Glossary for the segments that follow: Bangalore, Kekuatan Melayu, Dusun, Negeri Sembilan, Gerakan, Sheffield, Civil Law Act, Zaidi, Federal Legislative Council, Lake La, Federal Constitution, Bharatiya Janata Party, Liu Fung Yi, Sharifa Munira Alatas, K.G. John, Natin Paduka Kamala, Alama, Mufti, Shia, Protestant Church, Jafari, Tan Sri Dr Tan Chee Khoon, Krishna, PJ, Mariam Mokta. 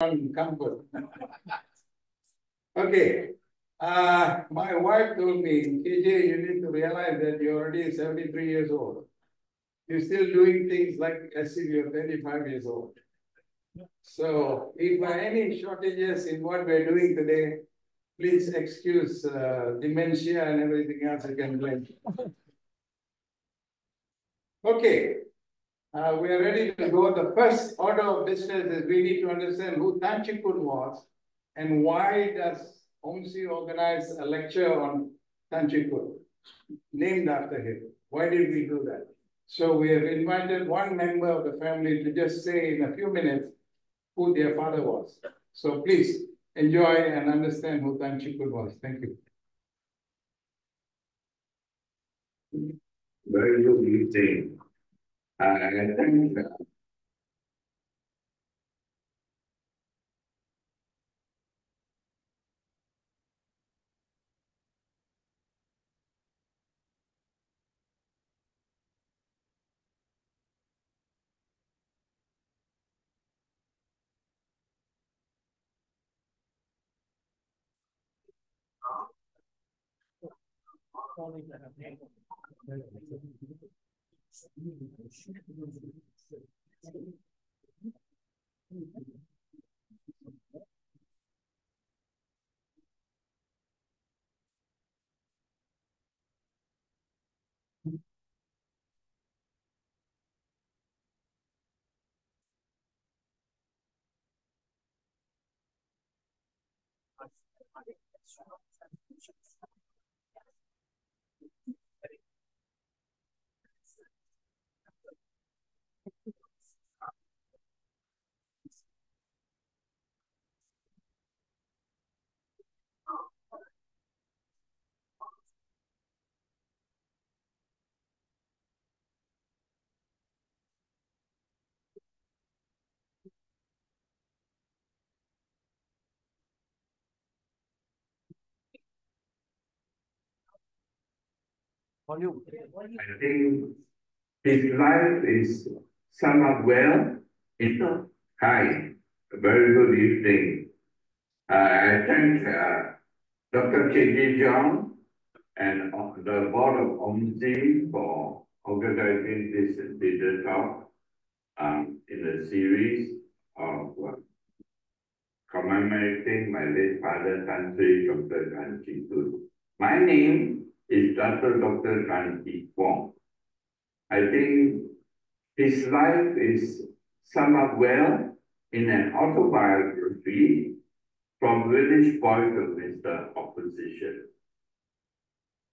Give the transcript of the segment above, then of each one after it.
Okay. My wife told me, KJ, you need to realize that you're already 73 years old. You're still doing things like as if you're 35 years old. So if there are any shortages in what we're doing today, please excuse dementia and everything else you can blame. Okay. We are ready to go. The first order of business is we need to understand who Tan Chee Khoon was and why does OHMSI organize a lecture on Tan Chee Khoon, named after him. Why did we do that? So we have invited one member of the family to just say in a few minutes who their father was. So please enjoy and understand who Tan Chee Khoon was. Thank you. Very good evening. I think his life is somewhat well. Hi, very good evening. I thank Dr. K.G. John and the board of OHMSI for organizing this digital talk in the series of commemorating my late father, Tan Sri Dr. Tan Chee Khoon. My name is Dato' Dr. Tan Chee Khoon. I think his life is summed well in an autobiography from village boy to Mr. Opposition.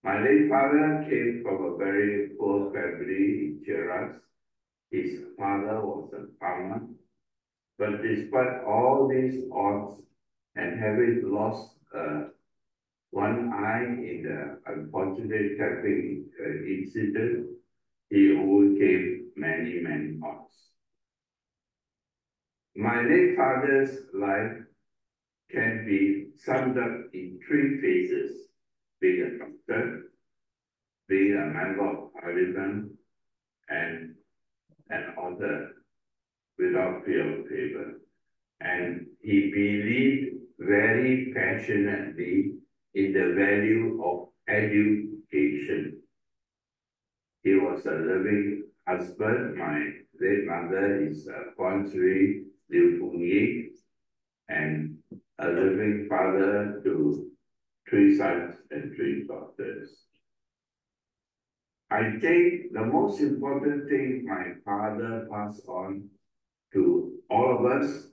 My late father came from a very poor family in Cheras. His father was a farmer, but despite all these odds and having lost one eye in the unfortunate traffic incident, he overcame many, many odds. My late father's life can be summed up in three phases: being a doctor, being a member of parliament, and an author without fear of favor. And he believed very passionately in the value of education. He was a loving husband. My late mother is Tan Sri Liu Fung Yi, and a loving father to 3 sons and 3 daughters. I think the most important thing my father passed on to all of us,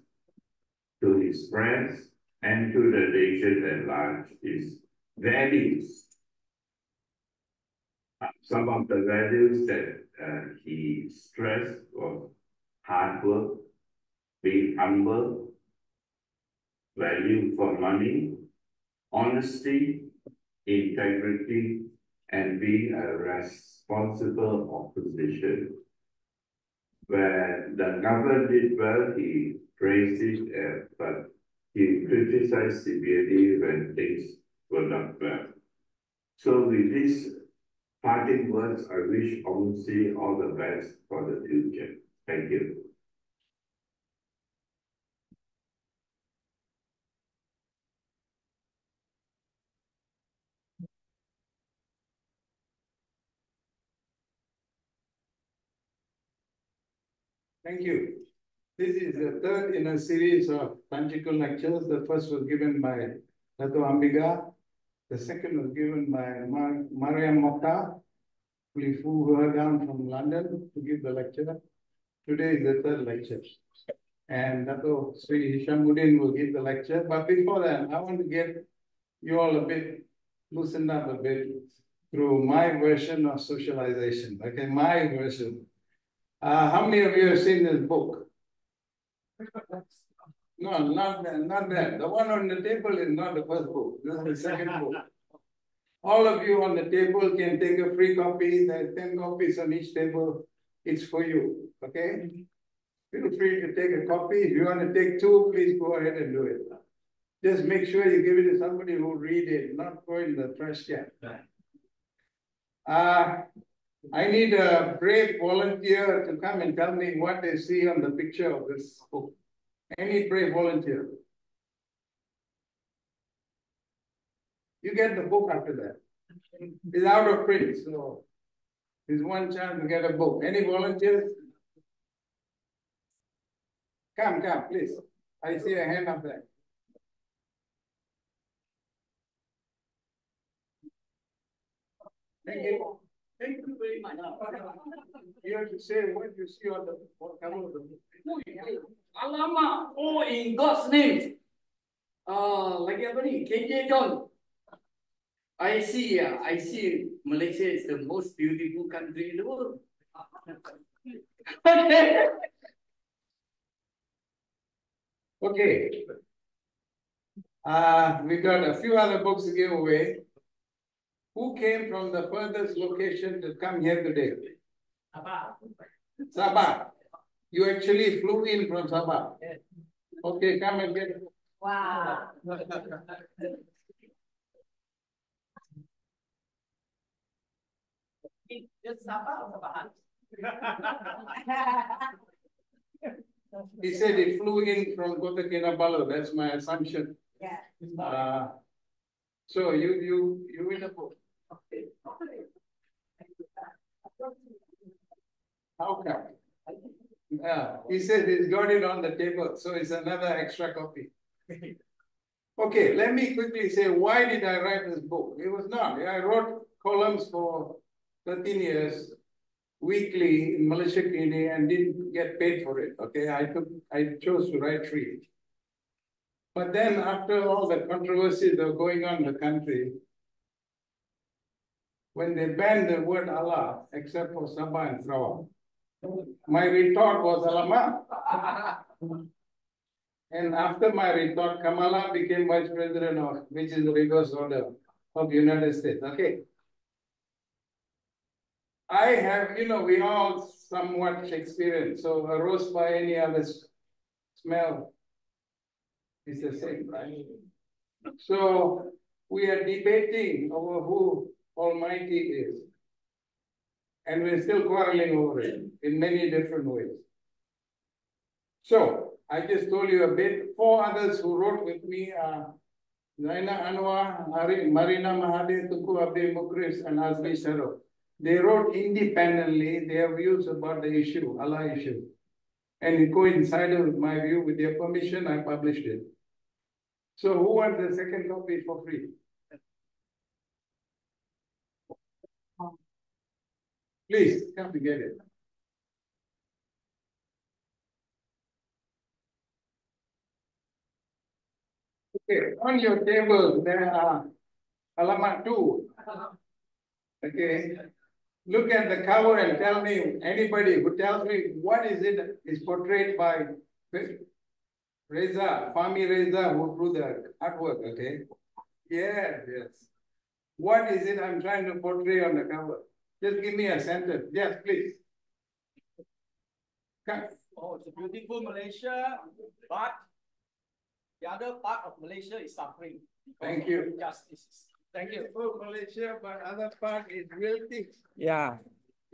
to his friends, and to the nation at large is values. Some of the values that he stressed was hard work, being humble, value for money, honesty, integrity, and being a responsible opposition. Where the government did well, he praised it, but he criticized severely when things were not well. So with these parting words, I wish OHMSI all the best for the future. Thank you. Thank you. This is the third in a series of Panchikul lectures. The first was given by Dato Ambiga. The second was given by Mariam Mokta, who flew her down from London to give the lecture. Today is the third lecture. And Dato Sri Hishamudin will give the lecture. But before that, I want to get you all a bit loosened up a bit through my version of socialization. Okay, my version. How many of you have seen this book? No, not that. The one on the table is not the first book. This is the second book. All of you on the table can take a free copy. There are 10 copies on each table. It's for you. Okay? Feel free to take a copy. If you want to take two, please go ahead and do it. Just make sure you give it to somebody who will read it, not go in the trash can. I need a brave volunteer to come and tell me what they see on the picture of this book. Any brave volunteer. You get the book after that. It's out of print, so there's one chance to get a book. Any volunteers? Come, please. I see a hand up there. Thank you. Thank you very much. You have to say what you see on the cover of the book. Alama, oh, in God's name. Lagi apa ni? KJ John. I see Malaysia is the most beautiful country in the world. Okay. We got a few other books to give away. Who came from the furthest location to come here today? Sabah. You actually flew in from Sabah. Yes. Okay, come and get it. Wow. Just Sabah or Sabah? He said he flew in from Kota Kinabalu. That's my assumption. Yeah. So you win a book. Okay. How come? Yeah, he said he's got it on the table, so it's another extra copy. Okay, let me quickly say, why did I write this book? It was not. I wrote columns for 13 years weekly in Malaysiakini and didn't get paid for it. Okay, I chose to write three. But then after all the controversies that were going on in the country, when they banned the word Allah, except for Sabah and Sarawak, my retort was Alama. And after my retort, Kamala became vice president of, which is the reverse order, of the United States. Okay. I have, we all somewhat Shakespearean, so a roast by any other smell is the same, right? So we are debating over who Almighty is. And we're still quarreling over it in many different ways. So I just told you a bit. Four others who wrote with me are Zaina Anwar, Marina Mahade, Tuku Abdi Mukris, and Azmi Saro. They wrote independently their views about the issue, Allah issue. And it coincided with my view. With their permission, I published it. So who wants the second copy for free? Please, come to get it. Okay, on your table, there are Alama 2. Okay, look at the cover and tell me, anybody who tells me what is it is portrayed by Reza, Fami Reza, who drew the artwork, okay? Yes. What is it I'm trying to portray on the cover? Just give me a sentence. Yes, please. Come. Oh, it's a beautiful Malaysia, but the other part of Malaysia is suffering. Thank you. Justice. Thank you. Beautiful Malaysia, but other part is guilty. Yeah.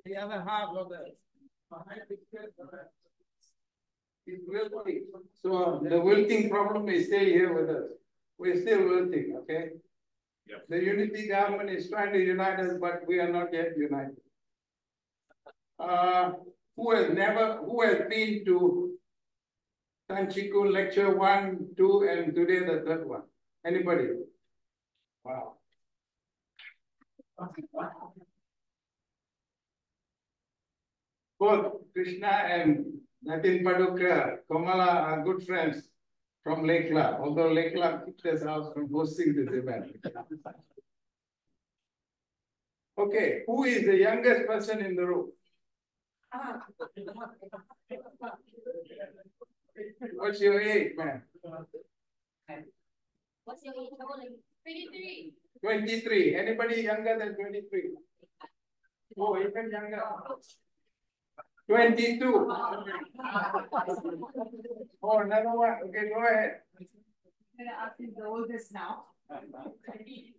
The other half of the behind picture is wilting. So the wilting problem is still here with us. We're still wilting, okay? Yep. The unity government is trying to unite us, but we are not yet united. who has been to Tan Chee Khoon lecture 1, 2, and today the 3rd one? Anybody? Wow. Both Krishna and Natin Paduka, Kamala are good friends from Lake La, although Lake La kicked us out from hosting this event. Okay, who is the youngest person in the room? What's your age, man? What's your age? 23. 23. Anybody younger than 23? Oh, even younger. 22. Oh, another one. Okay, go ahead. I'm going to ask you the oldest now.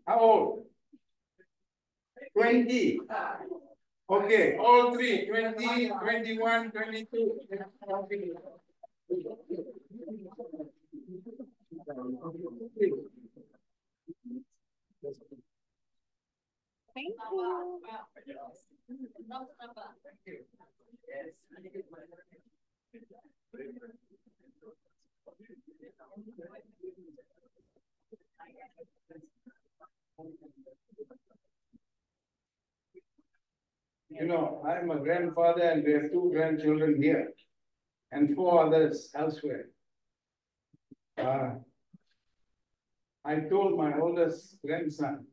How old? 20. Okay, all three. 20, 21, 22. Thank you. You know, I'm a grandfather and we have 2 grandchildren here and 4 others elsewhere. I told my oldest grandson,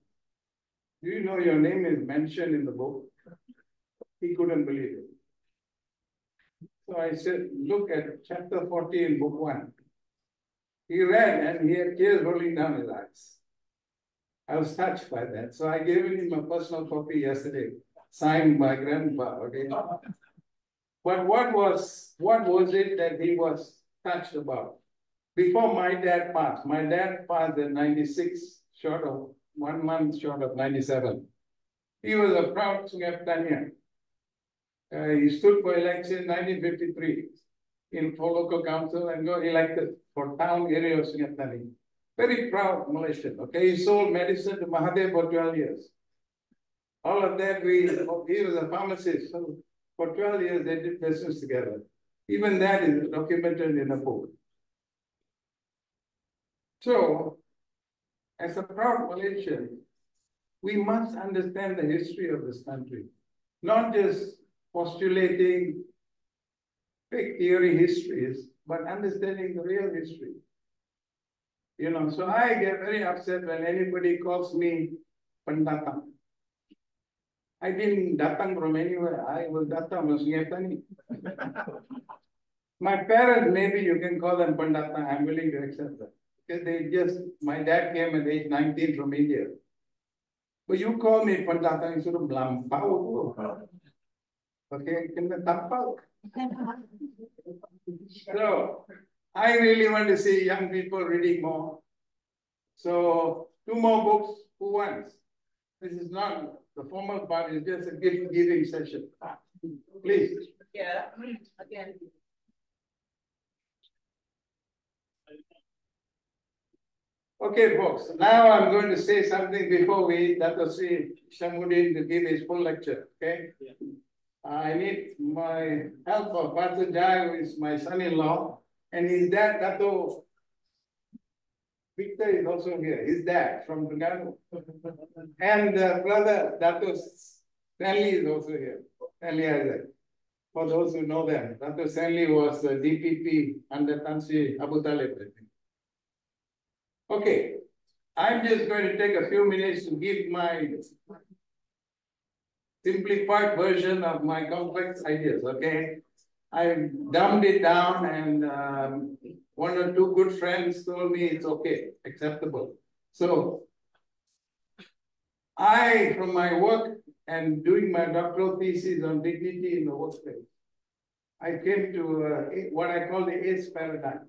do you know your name is mentioned in the book? He couldn't believe it. So I said, look at chapter 40 in book 1. He read and he had tears rolling down his eyes. I was touched by that. So I gave him a personal copy yesterday, signed by grandpa. Okay. But what was it that he was touched about? Before my dad passed at 96, short of 1 month, short of 97. He was a proud Sungaptanian. He stood for election in 1953 in for local council and got elected for town area of Sungaptani. Very proud Malaysian. Okay, he sold medicine to Mahade for 12 years. All of that, he was a pharmacist. So for 12 years, they did business together. Even that is documented in a book. So, as a proud Malaysian, we must understand the history of this country, not just postulating fake theory histories, but understanding the real history. You know, so I get very upset when anybody calls me pendatang. I didn't datang from anywhere. I was datang from Sungaptani. My parents, maybe you can call them pendatang. I'm willing to accept that. My dad came at age 19 from India. But you call me Pandata, you sort of blampao. Okay, can the tampao. So, I really want to see young people reading more. So, 2 more books, who wants? This is not the formal part, it's just a gift giving session. Please. Yeah, again. Okay, folks, now I'm going to say something before we Dato' Sri Hishamudin to give his full lecture, okay? Yeah. I need my help of Pastor Jai, who is my son-in-law, and his dad, Dato' Victor is also here, his dad from Tunganu. And brother Dato' Stanley is also here, Stanley Isaac. For those who know them, Dato' Stanley was DPP under Tan Sri Abu Talib, I think. Okay, I'm just going to take a few minutes to give my simplified version of my complex ideas, okay? I dumbed it down and 1 or 2 good friends told me it's okay, acceptable. So, from my work and doing my doctoral thesis on dignity in the workplace, I came to what I call the ACE paradigm.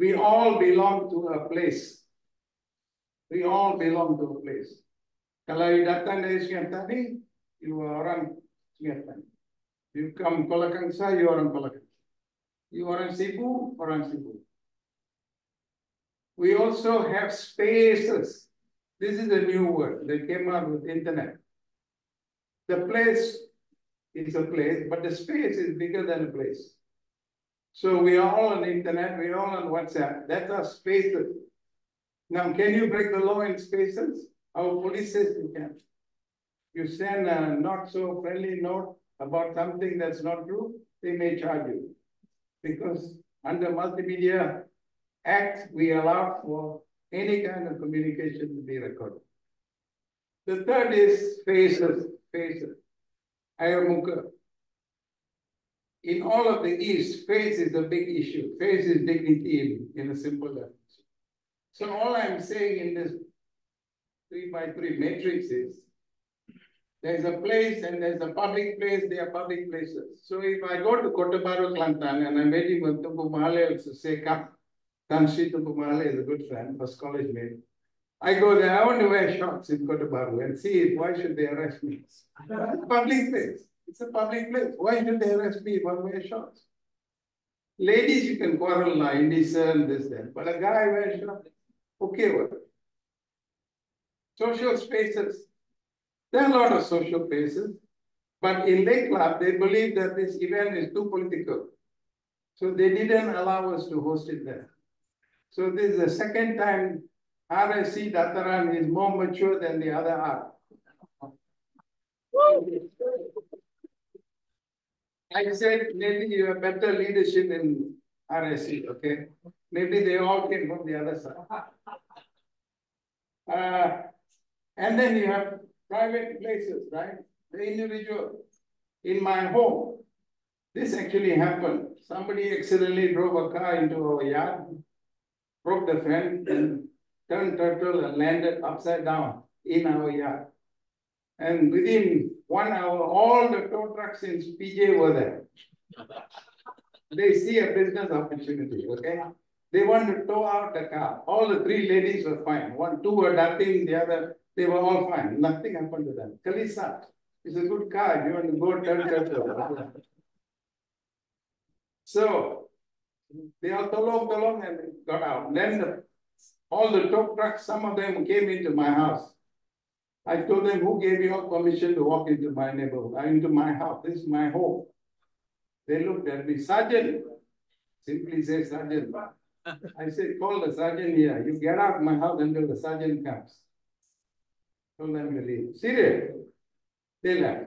We all belong to a place. We all belong to a place. Kalau you datang dari Sungaptani, you are orang Sungaptani. You come Kolakangsa, you orang Kolakangsa. You orang Cebu, orang Cebu. We also have spaces. This is a new word that came out with internet. The place is a place, but the space is bigger than a place. So we are all on the internet, we are all on WhatsApp. That's our spaces. Now, can you break the law in spaces? Our police says you can. You send a not so friendly note about something that's not true, they may charge you. Because under Multimedia Act, we allow for any kind of communication to be recorded. The third is faces. Ayamukha. In all of the East, face is a big issue. Face is dignity in a simple definition. So all I'm saying in this 3x3 matrix is, there's a place and there's a public place, they are public places. So if I go to Kota Bharu, Kelantan, and I met him with Tupu Mahale, to say, come, Tan Sri Tupu Mahale is a good friend, was college mate. I go there, I want to wear shorts in Kota Bharu and see if, why should they arrest me? It's a public place. It's a public place. Why should they arrest me if I wear shorts? Ladies, you can quarrel now, indecent, this, that. But a guy wears shorts, okay, well. Social spaces. There are a lot of social places, but in Lake La, they believe that this event is too political. So they didn't allow us to host it there. So this is the second time RSC Dataran is more mature than the other art. I said, maybe you have better leadership in RSC, okay? Maybe they all came from the other side. And then you have private places, right? The individual. In my home, this actually happened. Somebody accidentally drove a car into our yard, broke the fence, and turned turtle and landed upside down in our yard. And within 1 hour, all the tow trucks in PJ were there. They see a business opportunity, okay? They want to tow out the car. All the three ladies were fine. One, two were nothing, the other. They were all fine. Nothing happened to them. Kalisa, it's a good car. You want to go turn. So they all along and got out. Then all the tow trucks, some of them came into my house. I told them, who gave you all permission to walk into my neighborhood, into my house? This is my home. They looked at me, sergeant. Simply say, sergeant. I said, call the sergeant here. You get out of my house until the sergeant comes. Told them to leave. Serious. They left.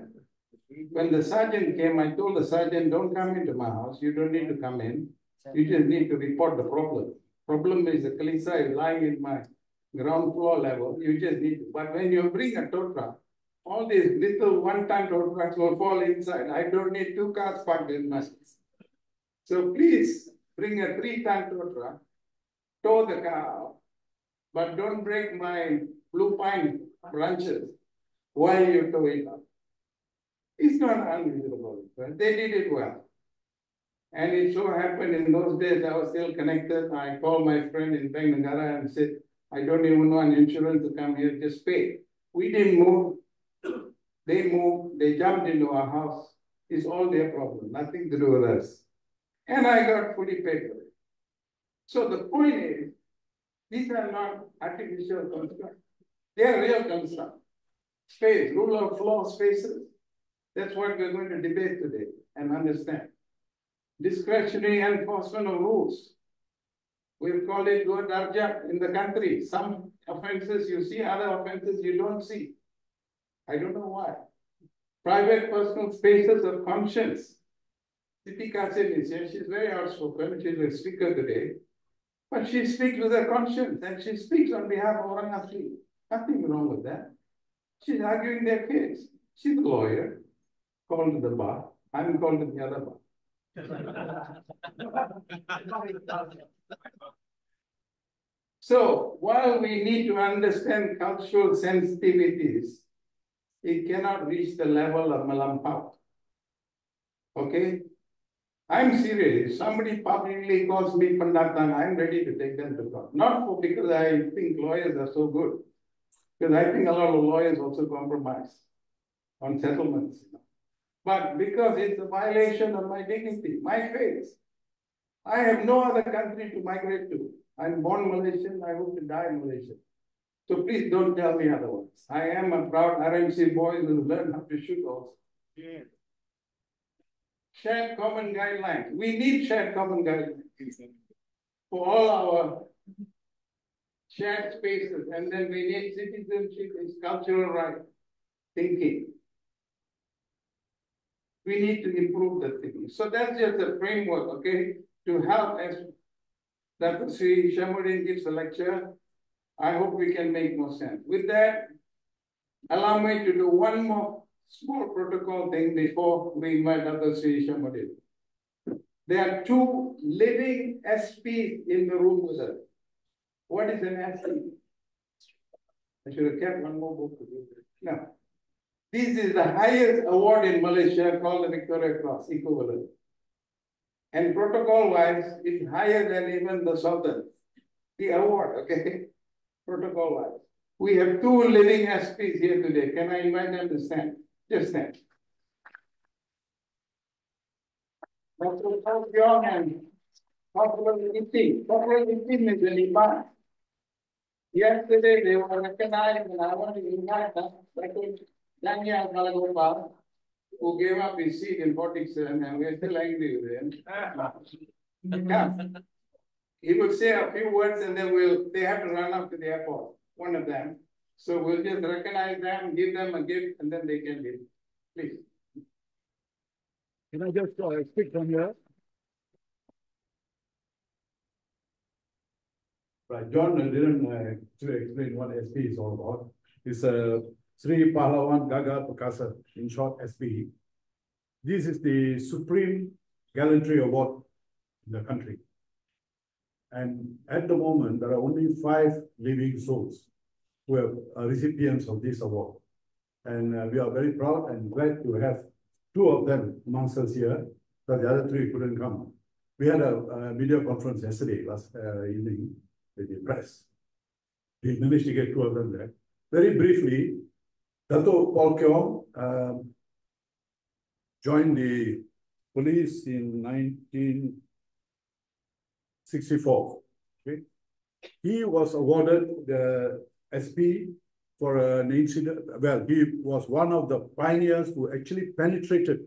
When the sergeant came, I told the sergeant, don't come into my house. You don't need to come in. You just need to report the problem. Problem is the Kalisa is lying in my ground floor level. You just need to. But when you bring a tow truck, all these little one-time tow trucks will fall inside. I don't need two cars parked in my house. So please bring a three-time tow truck, tow the car out, but don't break my blue pine branches while you tow it up. It's not unreasonable, but they did it well. And it so happened in those days, I was still connected. I called my friend in Bangalore and said, I don't even want insurance to come here, just pay. We didn't move. They moved. They jumped into our house. It's all their problem, nothing to do with us. And I got fully paid for it. So the point is, these are not artificial constructs. They are real concerns. Space, rule of law spaces. That's what we're going to debate today and understand. Discretionary enforcement of rules. We've called it good darjah in the country. Some offenses you see, other offenses you don't see. I don't know why. Private personal spaces of conscience. Siti Kasim is here. She's very outspoken. She's a speaker today. But she speaks with her conscience and she speaks on behalf of Orang Asli. Nothing wrong with that. She's arguing their case. She's a lawyer, called to the bar. I'm called to the other bar. So while we need to understand cultural sensitivities, it cannot reach the level of melampau. Okay? I'm serious. If somebody publicly calls me Pandatan, I'm ready to take them to court. Not for because I think lawyers are so good. Because I think a lot of lawyers also compromise on settlements. But because it's a violation of my dignity, my faith. I have no other country to migrate to. I'm born Malaysian, I hope to die in Malaysia. So please don't tell me otherwise. I am a proud RMC boy who learned how to shoot also. Yeah. shared common guidelines. We need shared common guidelines for all our shared spaces. And then we need citizenship is cultural right thinking. We need to improve the thinking. So that's just a framework, okay, to help as Dato' Sri Hishamudin gives a lecture. I hope we can make more sense. With that, allow me to do one more small protocol thing before we invite Dato' Sri Hishamudin. There are two living SPs in the room with us. What is an SP? I should have kept one more book. No. This is the highest award in Malaysia called the Victoria Cross, equivalent. And protocol-wise, it's higher than even the Sultan. The award, okay? Protocol-wise. We have two living SPs here today. Can I invite them to stand? Just stand. Dr. Kaution and Dr. Nitin. Dr. Nitin is an imam. Yesterday, they were recognized, and I want to invite them. Daniel Malagopal, who gave up his seat in 47, and we're still angry with him. Come. He will say a few words, and then they have to run up to the airport, one of them. So we'll just recognize them, give them a gift, and then they can leave. Please. Can I just speak from here? Right, John didn't explain what SP is all about. It's a Sri Pahlawan Gaga Perkasa, in short SPE. This is the Supreme Gallantry Award in the country. And at the moment, there are only 5 living souls who are recipients of this award. And we are very proud and glad to have 2 of them amongst us here, but the other 3 couldn't come. We had a media conference yesterday, last evening, with the press. We managed to get 2 of them there. Very briefly, Dato' Paul Keong joined the police in 1964. Okay? He was awarded the SP for an incident. Well, he was one of the pioneers who actually penetrated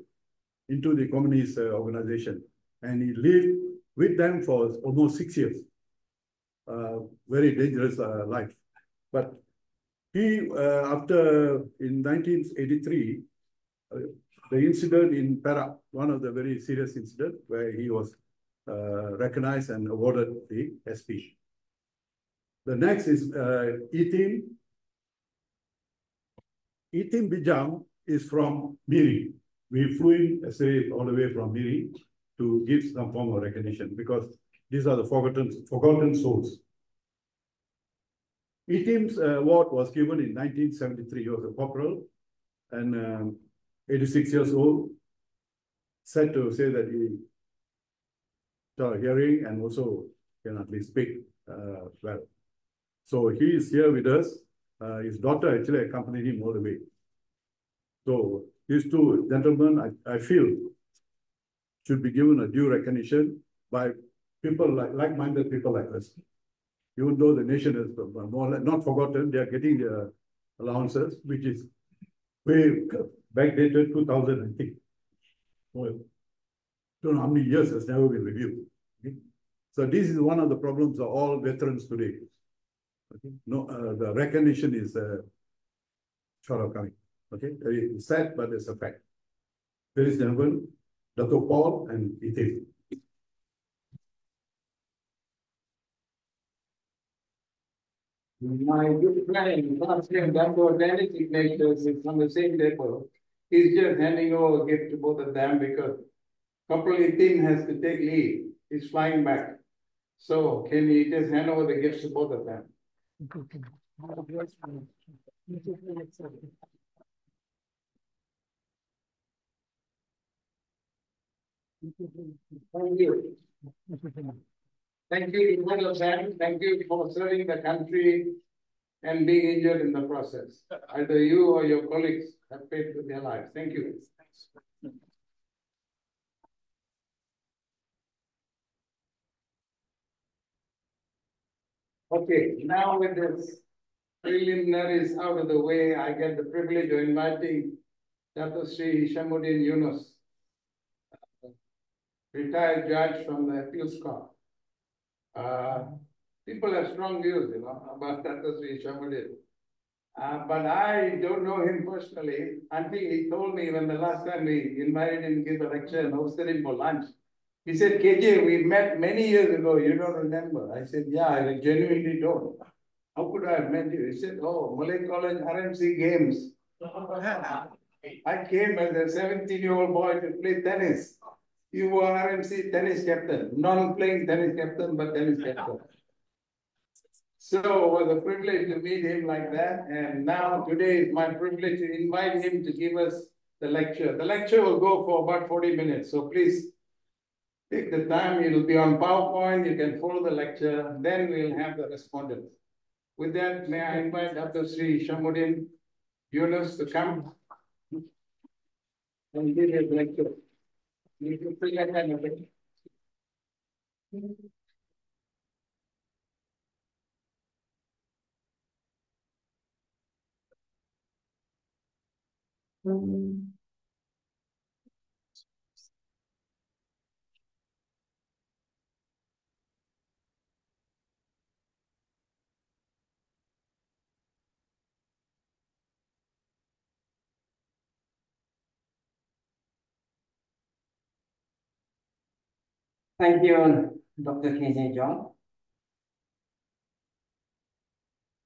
into the communist organization. And he lived with them for almost 6 years. Very dangerous life. But he, in 1983, the incident in Perak, one of the very serious incidents where he was recognized and awarded the SP. The next is Itim. Itim Bijam is from Miri. We flew him yesterday all the way from Miri to give some form of recognition because these are the forgotten souls. Itim's award was given in 1973. He was a corporal and 86 years old, said to say that he got a hearing and also can at least speak well. So he is here with us. His daughter actually accompanied him all the way. So these 2 gentlemen, I feel, should be given a due recognition by people like-minded people like us. Even though the nation is not forgotten, they are getting their allowances, which is way backdated 2000, I think. Well, don't know how many years has never been reviewed. Okay? So this is one of the problems of all veterans today. Okay? No, the recognition is short of coming. Okay, very sad, but it's a fact. There is gentlemen, Dato Paul and Itin. My good friend, last name Dato Dennis Ignatius, is from the same depot. He's just handing over a gift to both of them because Corporal Itin has to take leave. He's flying back. So can he just hand over the gifts to both of them? Thank you. Thank you to both of them. Thank you for serving the country and being injured in the process. Either you or your colleagues have paid with their lives. Thank you. Okay, now with this preliminaries out of the way, I get the privilege of inviting Dato' Sri Hishamudin Yunus retired judge from the appeals court. People have strong views, you know, about Dato' Sri Hishamudin. But I don't know him personally until he told me when the last time we invited him to give a lecture and hosted him for lunch. He said, KJ, we met many years ago, you don't remember. I said, yeah, I genuinely don't. How could I have met you? He said, oh, Malay College RMC games. I came as a 17-year-old boy to play tennis. You were RMC tennis captain, non-playing tennis captain, but tennis captain. So it was a privilege to meet him like that. And now today is my privilege to invite him to give us the lecture. The lecture will go for about 40 minutes. So please take the time. It will be on PowerPoint. You can follow the lecture. Then we'll have the respondents. With that, may I invite Dato' Sri Hishamudin Yunus to come and give his lecture. You can bring that hand over. Thank you, Dr. KJ John.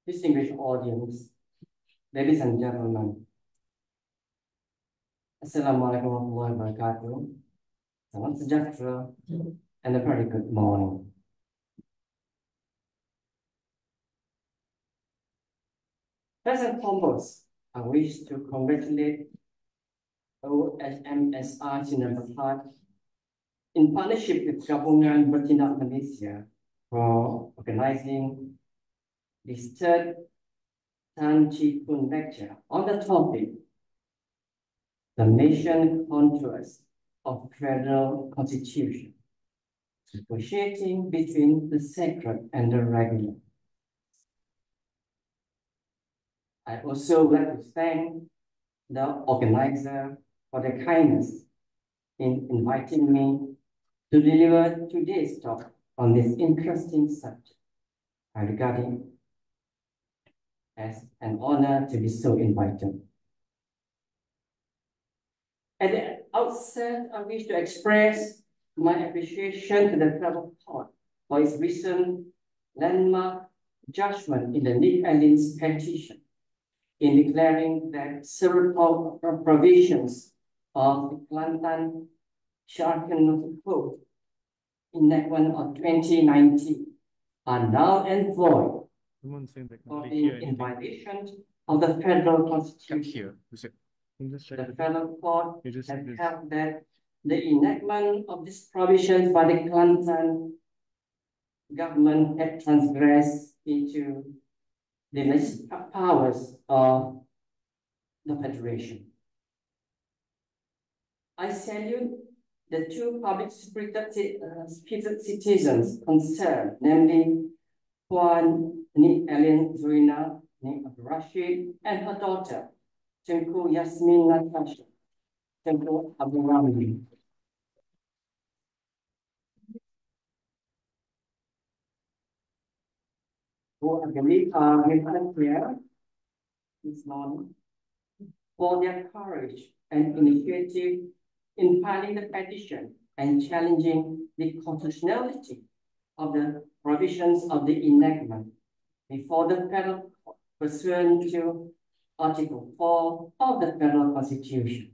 Distinguished audience, ladies and gentlemen. Assalamualaikum warahmatullahi wabarakatuh. Salam sejahtera and a very good morning. First and foremost, I wish to congratulate OHMSI Number 5 in partnership with Gabungan Bertindak Malaysia for organizing this third Tan Chee Khoon lecture on the topic, the nation contours of Federal Constitution, negotiating between the sacred and the regular. I also would like to thank the organizer for their kindness in inviting me to deliver today's talk on this interesting subject. I regard it as an honor to be so invited. At the outset, I wish to express my appreciation to the Federal Court for its recent landmark judgment in the Nick Allen's petition in declaring that several provisions of the Kelantan Sharia Courts enactment of 2019 are now employed in violation of the Federal Constitution. The Federal Court has held that the enactment of these provisions by the Kelantan government had transgressed into the legislative powers of the Federation. I salute the two public spirited citizens concerned, namely Puan Ni Ellen Zaina of Rashid and her daughter, Tunku Yasmin Natasha, Tunku Abdi Mukris. Who I believe are in prayer this morning for their courage and initiative in filing the petition and challenging the constitutionality of the provisions of the enactment before the Federal Court pursuant to Article 4 of the Federal Constitution.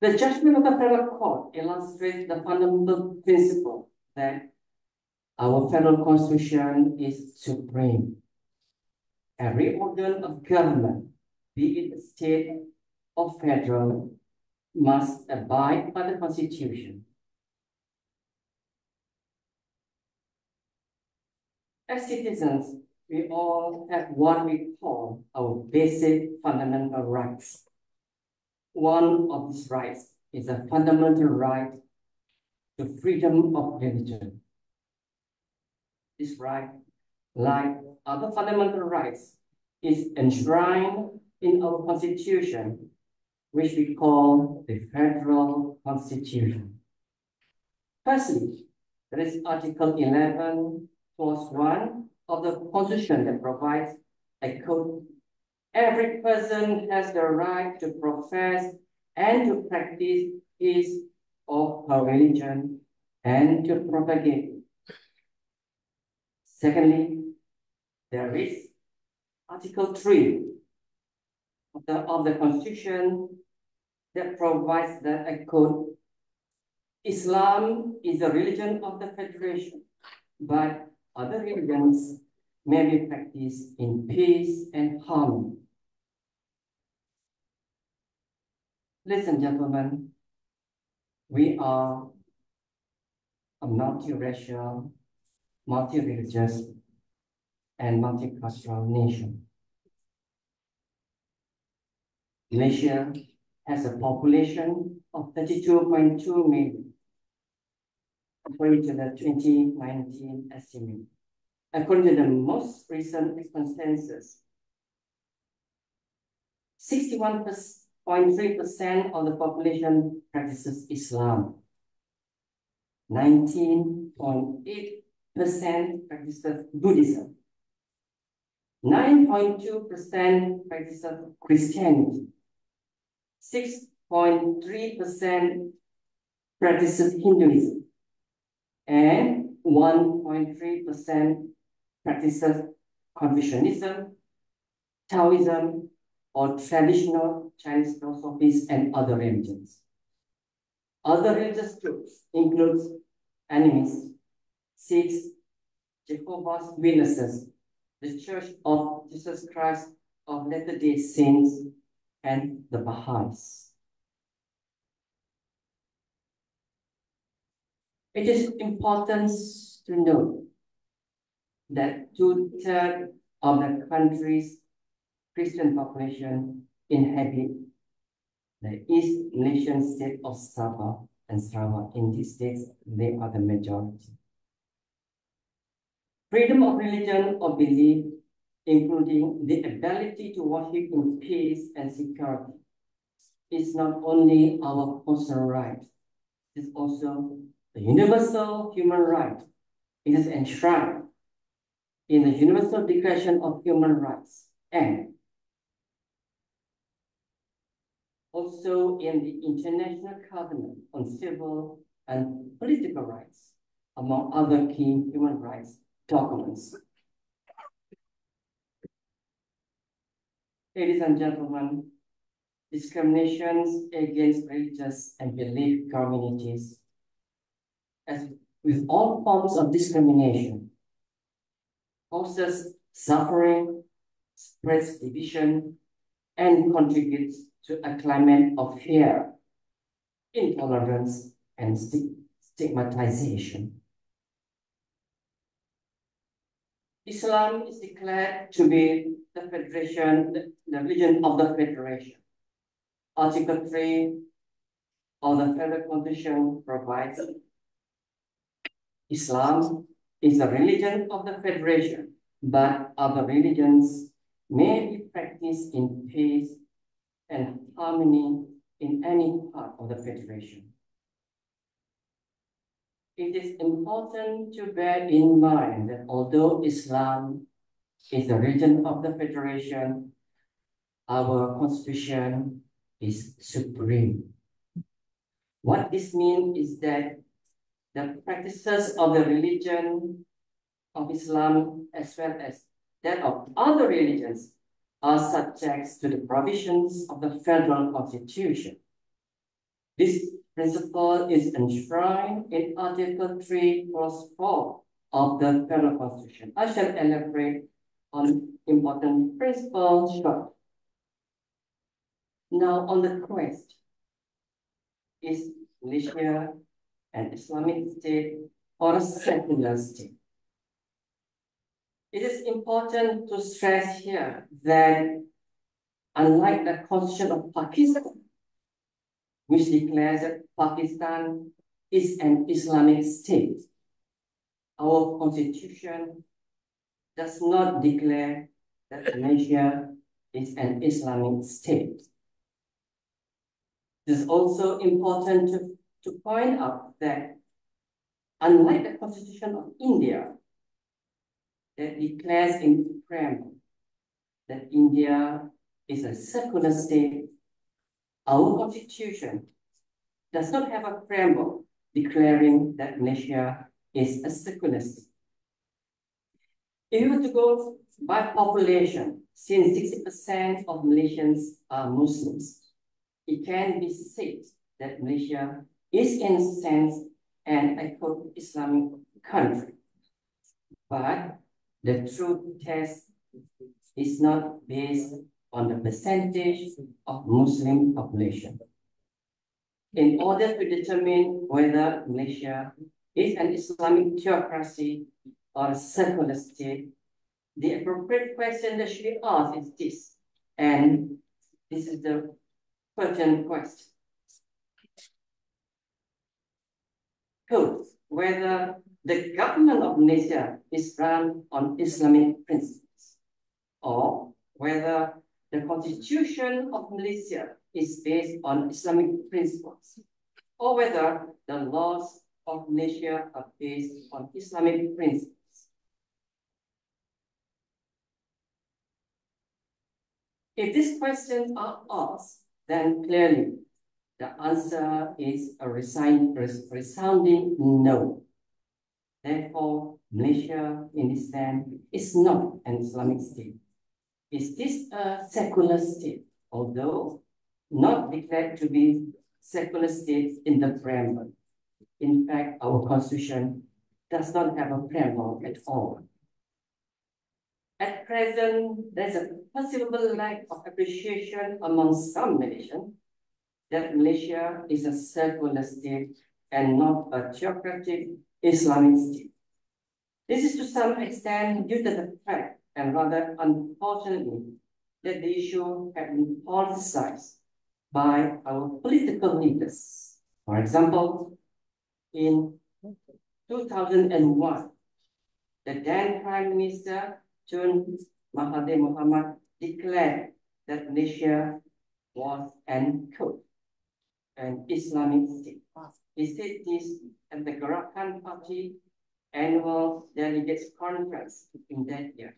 The judgment of the Federal Court illustrates the fundamental principle that our Federal Constitution is supreme. Every organ of government, be it state or federal, must abide by the Constitution. As citizens, we all have what we call our basic fundamental rights. One of these rights is a fundamental right to freedom of religion. This right, like other fundamental rights, is enshrined in our Constitution, which we call the Federal Constitution. Firstly, there is Article 11, Clause 1 of the Constitution that provides, I quote, every person has the right to profess and to practice his or her religion and to propagate. Secondly, there is Article 3 of the Constitution that provides that, I quote, Islam is the religion of the Federation, but other religions may be practiced in peace and harmony. Ladies and gentlemen, we are a multiracial, multi-religious, and multicultural nation. Malaysia has a population of 32.2 million, according to the 2019 estimate. According to the most recent census, 61.3% of the population practices Islam. 19.8% practices Buddhism. 9.2% practices Christianity. 6.3% practices Hinduism. And 1.3% practices Confucianism, Taoism, or traditional Chinese philosophies and other religions. Other religious groups include animists, Sikhs, Jehovah's Witnesses, the Church of Jesus Christ of Latter-day Saints, and the Baha'is. It is important to note that 2/3 of the country's Christian population inhabit the East Malaysian state of Sabah and Sarawak. In these states, they are the majority. Freedom of religion or belief, including the ability to worship in peace and security, is not only our personal right, it is also the universal human right. It is enshrined in the Universal Declaration of Human Rights and also in the International Covenant on Civil and Political Rights, among other key human rights documents. Ladies and gentlemen, discriminations against religious and belief communities, as with all forms of discrimination, causes suffering, spreads division, and contributes to a climate of fear, intolerance, and stigmatization. Islam is declared to be the Federation, the religion of the Federation. Article 3 of the Federal Constitution provides Islam is the religion of the Federation, but other religions may be practiced in peace and harmony in any part of the Federation. It is important to bear in mind that although Islam is the religion of the Federation, our Constitution is supreme. What this means is that the practices of the religion of Islam, as well as that of other religions, are subject to the provisions of the Federal Constitution. This principle is enshrined in Article 3, Clause 4 of the Federal Constitution. I shall elaborate on important principles shortly. Now, on the quest, is Malaysia an Islamic state or a secular state? It is important to stress here that unlike the Constitution of Pakistan, which declares that Pakistan is an Islamic state, our Constitution does not declare that Malaysia is an Islamic state. It is also important to point out that unlike the Constitution of India, that declares in preamble that India is a secular state, our Constitution does not have a preamble declaring that Malaysia is a secular state. If you were to go by population, since 60% of Malaysians are Muslims, it can be said that Malaysia is, in a sense, an Islamic country. But the true test is not based on the percentage of Muslim population. In order to determine whether Malaysia is an Islamic theocracy or a secular state, the appropriate question that should be asked is this, and this is the pertinent question. Two, whether the government of Malaysia is run on Islamic principles, or whether the Constitution of Malaysia is based on Islamic principles, or whether the laws of Malaysia are based on Islamic principles. If these questions are asked, then clearly the answer is a resounding no. Therefore, Malaysia, in Islam, is not an Islamic state. Is this a secular state, although not declared to be secular state in the preamble? In fact, our Constitution does not have a preamble at all. At present, there is a perceivable lack of appreciation among some Malaysians that Malaysia is a secular state and not a theocratic Islamic state. This is to some extent due to the fact, and rather unfortunately, that the issue has been politicized by our political leaders. For example, in 2001, the then Prime Minister Tuku Abdi Mukris declared that Malaysia was an Islamic state. He said this at the Gerakan Party annual delegates conference in that year.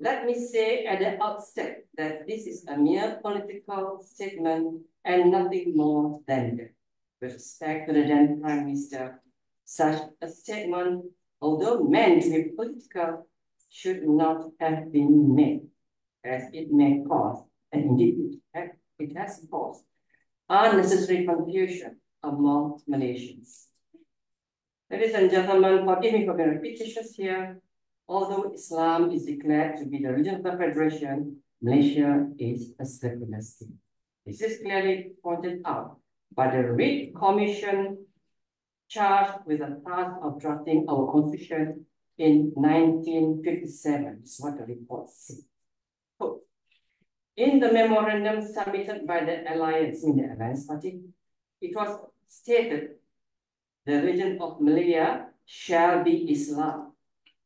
Let me say at the outset that this is a mere political statement and nothing more than that. With respect to the then Prime Minister, such a statement, although meant to be political, should not have been made, as it may cause, and indeed it has caused, unnecessary confusion among Malaysians. Ladies and gentlemen, forgive me for the repetitions here. Although Islam is declared to be the religion of the Federation, Malaysia is a secular state. This is clearly pointed out by the Reid Commission, charged with the task of drafting our Constitution in 1957, is what the report said. Quote, in the memorandum submitted by the Alliance, in the Alliance Party, it was stated, the religion of Malaya shall be Islam.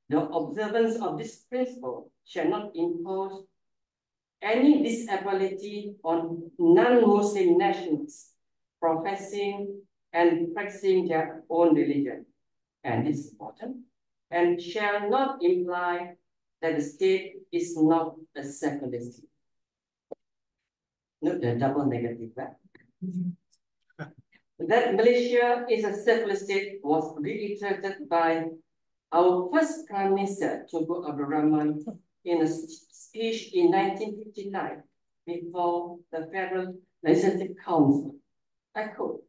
The observance of this principle shall not impose any disability on non-Muslim nationals professing and practicing their own religion. And this is important. And shall not imply that the state is not a secular state. Note the double negative, right? That Malaysia is a secular state was reiterated by our first Prime Minister, Tuku Abdul Rahman, in a speech in 1959 before the Federal Legislative Council. I quote,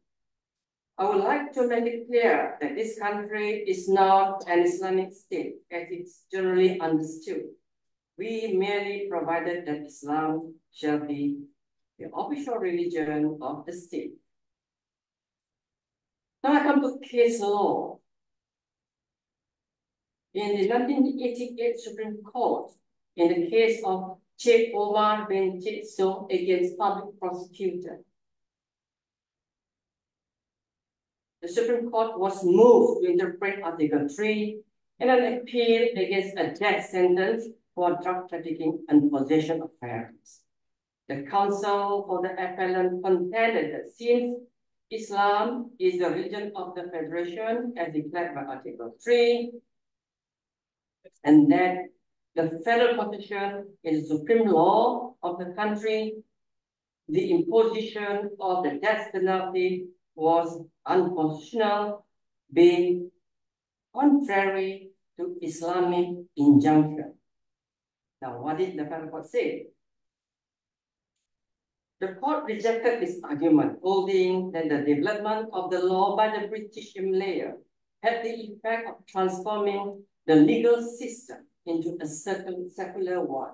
I would like to make it clear that this country is not an Islamic state as it's generally understood. We merely provided that Islam shall be the official religion of the state. Now I come to case law. In the 1988 Supreme Court, in the case of Sheikh Omar bin Cheso against public prosecutor, the Supreme Court was moved to interpret Article 3 in an appeal against a death sentence for drug trafficking and possession of firearms. The counsel for the appellant contended that since Islam is the religion of the Federation as declared by Article 3, and that the Federal Constitution is the supreme law of the country, the imposition of the death penalty was unconstitutional, being contrary to Islamic injunction. Now, what did the Federal Court say? The court rejected this argument, holding that the development of the law by the British Malaya had the effect of transforming the legal system into a secular one,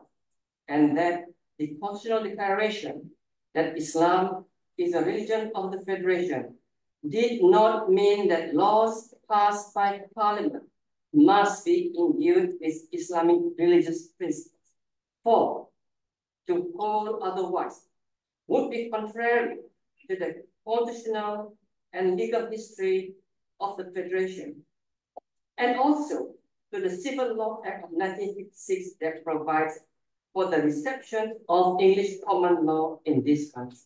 and that the constitutional declaration that Islam is a religion of the Federation did not mean that laws passed by Parliament must be imbued with Islamic religious principles. For to hold otherwise would be contrary to the constitutional and legal history of the Federation, and also to the Civil Law Act of 1956 that provides for the reception of English common law in this country.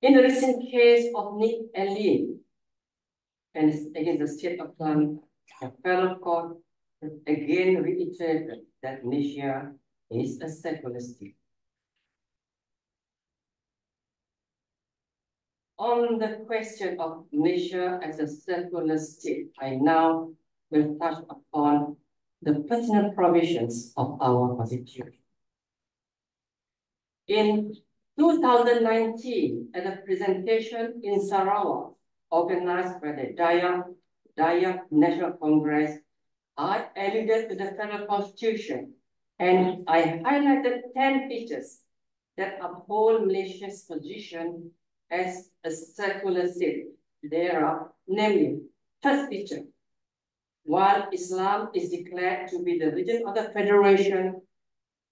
In the recent case of Nick and Lynn, and against the state of Kelantan, the Federal Court again reiterated that Malaysia is a secular state. On the question of Malaysia as a secular state, I now will touch upon the pertinent provisions of our Constitution. In 2019, at a presentation in Sarawak, organized by the Dayak National Congress, I alluded to the Federal Constitution, and I highlighted 10 features that uphold Malaysia's position as a secular state. There are, namely, first feature, while Islam is declared to be the religion of the Federation,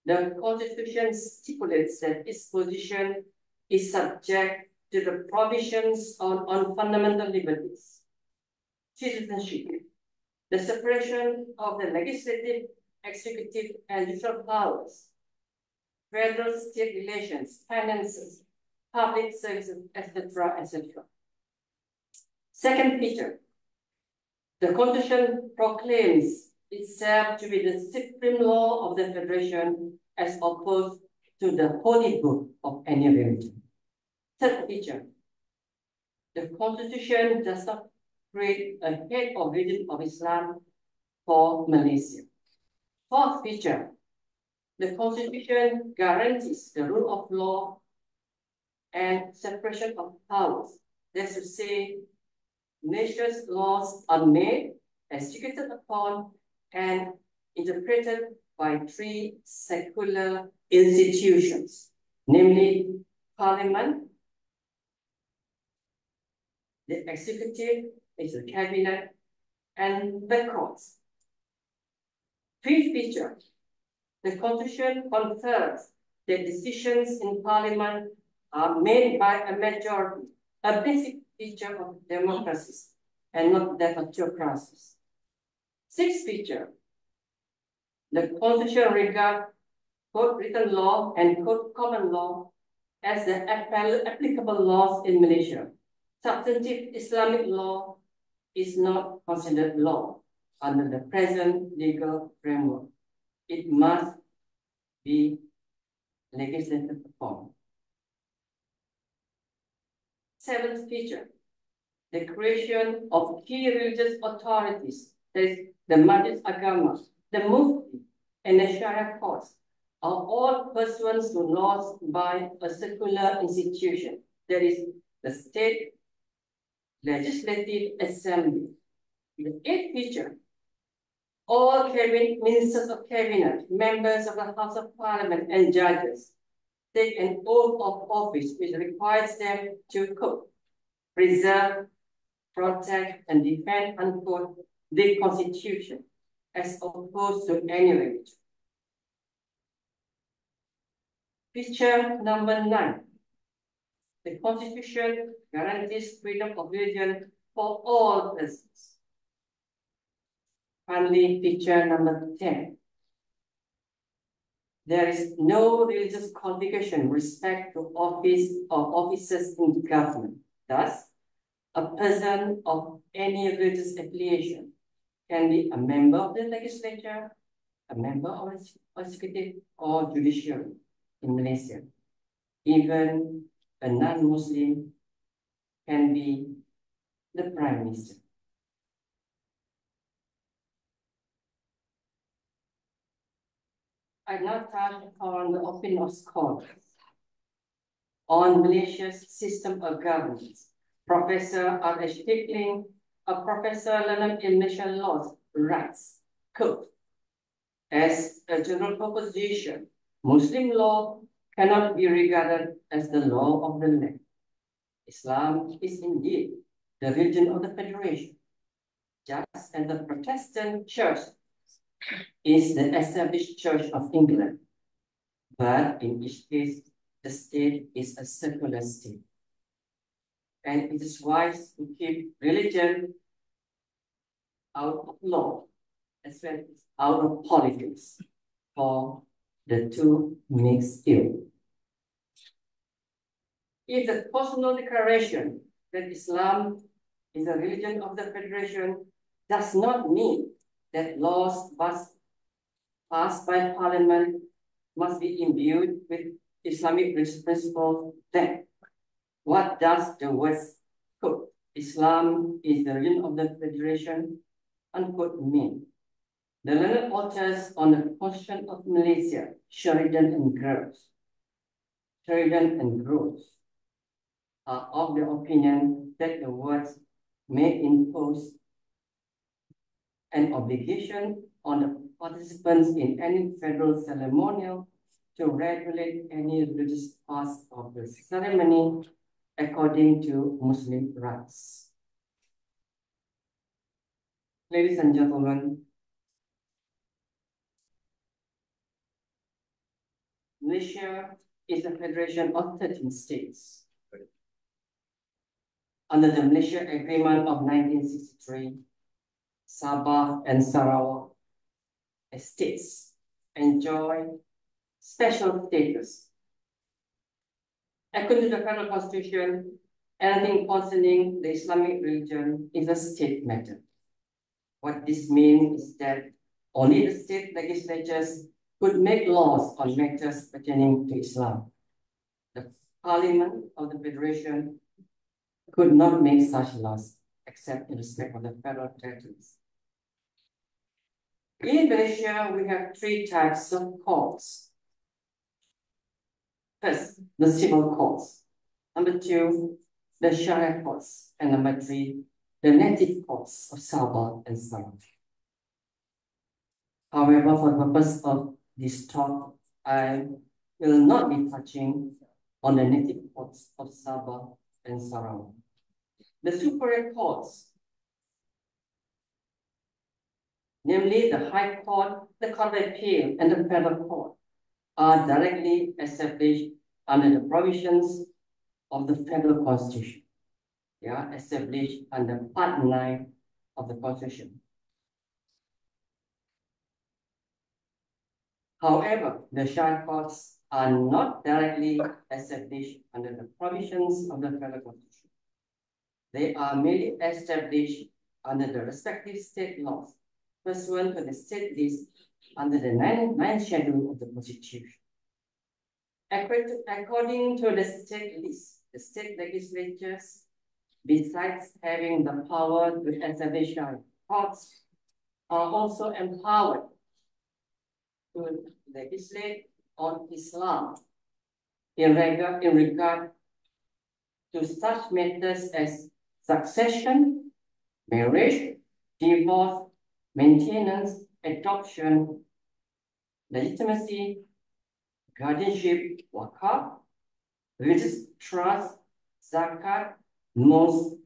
the Constitution stipulates that its position is subject to the provisions on fundamental liberties, citizenship, the separation of the legislative, executive, and judicial powers, federal-state relations, finances, public services, etc., etc. Second feature, the Constitution proclaims itself to be the supreme law of the Federation as opposed to the holy book of any religion. Third feature, the Constitution does not create a head or religion of Islam for Malaysia. Fourth feature, the Constitution guarantees the rule of law and separation of powers. That's to say, Malaysia's laws are made, executed upon, and interpreted by three secular institutions, namely Parliament, the Executive, is the Cabinet, and the Courts. Fifth feature, the Constitution confers that decisions in Parliament are made by a majority, a basic feature of democracies and not that of theocracies. Sixth feature, the Constitution regards both written law and common law as the applicable laws in Malaysia. Substantive Islamic law is not considered law under the present legal framework. It must be legislated upon. Seventh feature, the creation of key religious authorities, that is, the Majlis Agama, the Mufti, and the Sharia Courts, are all pursuant to laws by a secular institution, that is, the State Legislative Assembly. The eighth feature, all cabinet ministers of cabinet, members of the House of Parliament, and judges take an oath of office which requires them to quote, preserve, protect, and defend, unquote, the Constitution, as opposed to any religion. Feature number 9. The Constitution guarantees freedom of religion for all persons. Finally, feature number 10. There is no religious qualification with respect to office or offices in the government. Thus, a person of any religious affiliation can be a member of the legislature, a member of the executive or judiciary in Malaysia. Even a non-Muslim can be the prime minister. I now touch on the opinion of scholars on Malaysia's system of governance. Professor R.H. Hickling, a professor learned in Malaysian laws, writes, quote, as a general proposition, Muslim law cannot be regarded as the law of the land. Islam is indeed the religion of the Federation, just as the Protestant Church is the established Church of England, but in each case, the state is a secular state. And it is wise to keep religion out of law, as well as out of politics, for the two mix ill. If the personal declaration that Islam is a religion of the Federation does not mean that laws passed by Parliament must be imbued with Islamic principles, then what does the words, quote, Islam is the religion of the Federation, unquote, mean? The learned authors on the Constitution of Malaysia, Sheridan and Groves, are of the opinion that the words may impose an obligation on the participants in any federal ceremonial to regulate any religious part of the ceremony according to Muslim rites. Ladies and gentlemen, Malaysia is a federation of 13 states. Under the Malaysia Agreement of 1963, Sabah and Sarawak states enjoy special status. According to the Federal Constitution, anything concerning the Islamic religion is a state matter. What this means is that only the state legislatures could make laws on matters pertaining to Islam. The Parliament of the Federation could not make such laws, except in respect of the federal territories. In Malaysia, we have three types of courts. First, the civil courts. Number two, the Sharia courts. And number three, the native courts of Sabah and Sarawak. However, for the purpose of this talk, I will not be touching on the native courts of Sabah and Sarawak. The superior courts, namely the High Court, the Court of Appeal, and the Federal Court, are directly established under the provisions of the Federal Constitution. They are established under Part 9 of the Constitution. However, the Sharia courts are not directly established under the provisions of the Federal Constitution. They are merely established under the respective state laws, pursuant to the state list under the 9th schedule of the Constitution. According to the state list, the state legislatures, besides having the power to establish Sharia courts, are also empowered to legislate on Islam in regard to such matters as succession, marriage, divorce, maintenance, adoption, legitimacy, guardianship, wakaf, religious trust, zakat, mosque,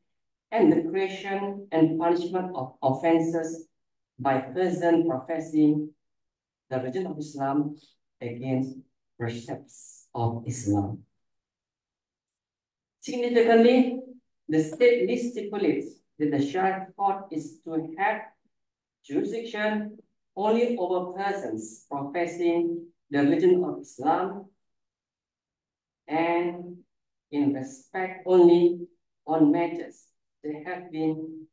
and the creation and punishment of offenses by persons professing the religion of Islam against precepts of Islam. Significantly, the state list stipulates that the Sharia court is to have jurisdiction only over persons professing the religion of Islam, and in respect only on matters that have been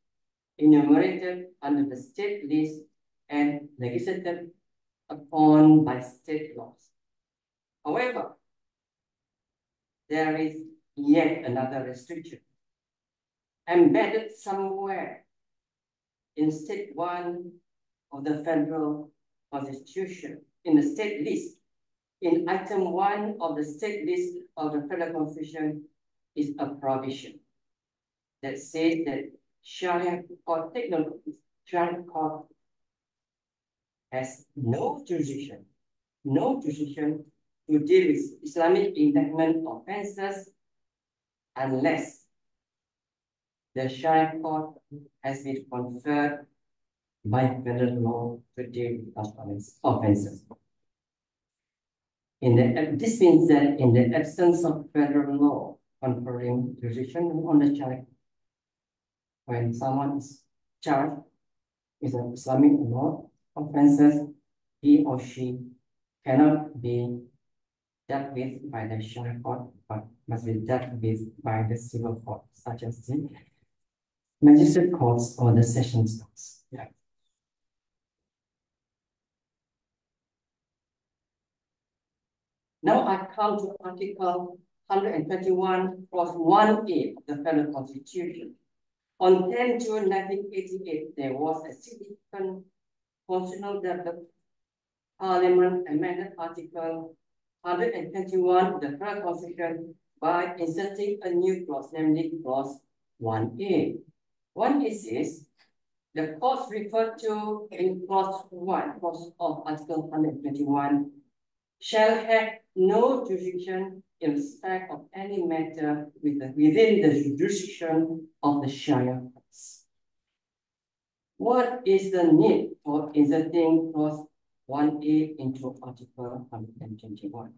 enumerated under the state list and legislated upon by state laws. However, there is yet another restriction embedded somewhere in State 1 of the Federal Constitution, in the state list, in Item 1 of the state list of the Federal Constitution is a provision that says that Sharia Court has no jurisdiction, to deal with Islamic indictment offenses unless the Sharia Court has been conferred by federal law to deal with offenses. This means that in the absence of federal law conferring jurisdiction on the Sharia Court, when someone is charged with an Islamic law offenses, he or she cannot be dealt with by the Sharia Court, but must be dealt with by the civil court, such as the magistrate courts or the sessions courts. Yeah. Now I come to Article 121, Clause 1A of the Federal Constitution. On 10 June 1988, there was a significant constitutional development. Parliament amended Article 121 of the Federal Constitution by inserting a new clause, namely Clause 1A. 1A says, the clause referred to in Clause 1, clause of Article 121, shall have no jurisdiction in respect of any matter within the jurisdiction of the Sharia Courts. What is the need for inserting Clause 1A into Article 121?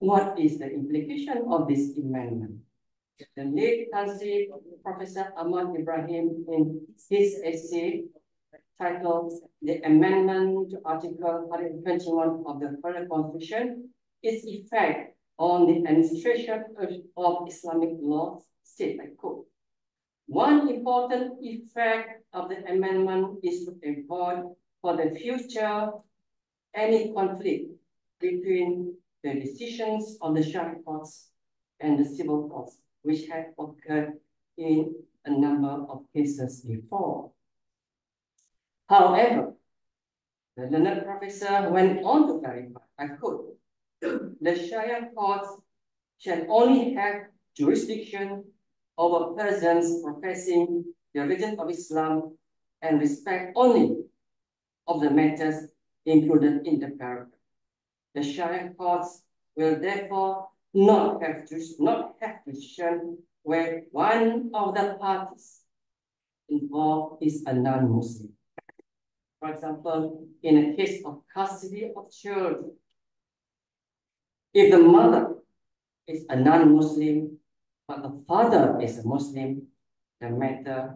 What is the implication of this amendment? The late Tan Sri Professor Ahmad Ibrahim, in his essay titled The Amendment to Article 121 of the Federal Constitution, its effect on the administration of Islamic law, state by code. One important effect of the amendment is to avoid for the future any conflict between the decisions of the Sharia courts and the civil courts, which have occurred in a number of cases before. However, the learned professor went on to clarify, I quote, the Sharia courts shall only have jurisdiction over persons professing the religion of Islam and respect only of the matters included in the paragraph. The Sharia courts will therefore not have jurisdiction where one of the parties involved is a non-Muslim. For example, in a case of custody of children, if the mother is a non-Muslim, but the father is a Muslim, the matter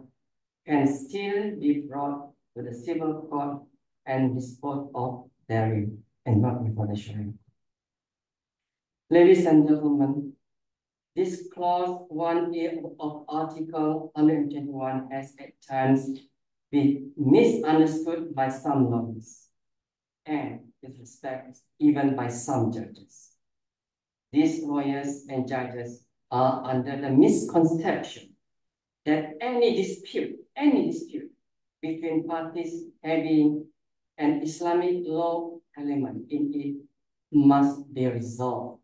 can still be brought to the civil court and disposed of therein, and not before the Sharia. Ladies and gentlemen, this clause 1A of Article 121 has at times been misunderstood by some lawyers, and with respect, even by some judges. These lawyers and judges are under the misconception that any dispute between parties having an Islamic law element in it must be resolved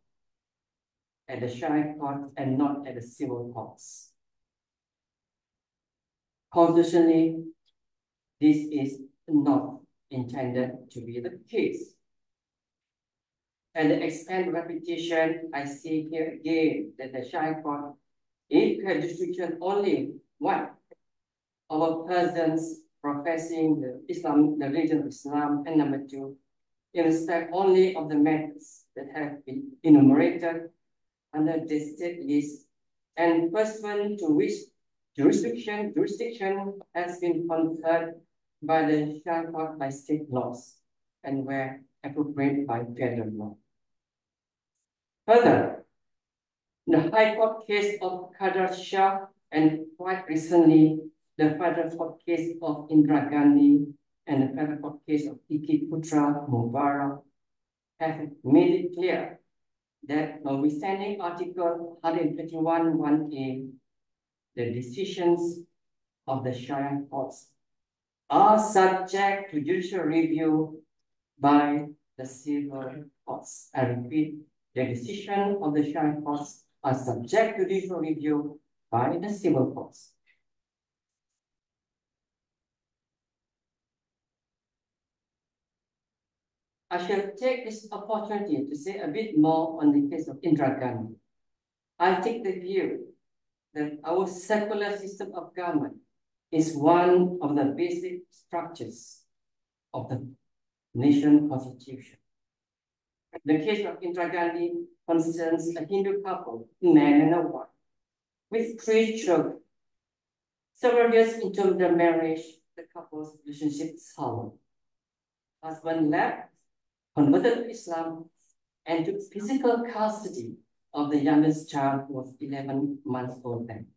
at the Sharia court and not at the civil courts. Constitutionally, this is not intended to be the case. And the extent of repetition, I see here again that the Sharia court, if her jurisdiction only one over persons professing the religion of Islam, and number two, in respect only of the matters that have been enumerated under the state list and pursuant to which jurisdiction has been conferred by the Sharia court by state laws, and where appropriate by federal law. Further, in the High Court case of Khadar Shah and quite recently, the Federal Court case of Indira Gandhi and the Federal Court case of Tiki Putra Mubarak have made it clear that notwithstanding Article 121(1)(a), the decisions of the Sharia Courts are subject to judicial review by the civil courts. I repeat, the decision of the Sharia Courts are subject to judicial review by the civil courts. I shall take this opportunity to say a bit more on the case of Indira Gandhi. I take the view that our secular system of government is one of the basic structures of the nation constitution. The case of Indira Gandhi concerns a Hindu couple, a man and a wife, with three children. Several years into their marriage, the couple's relationship soured. Husband left, converted to Islam, and took physical custody of the youngest child, who was 11 months old then.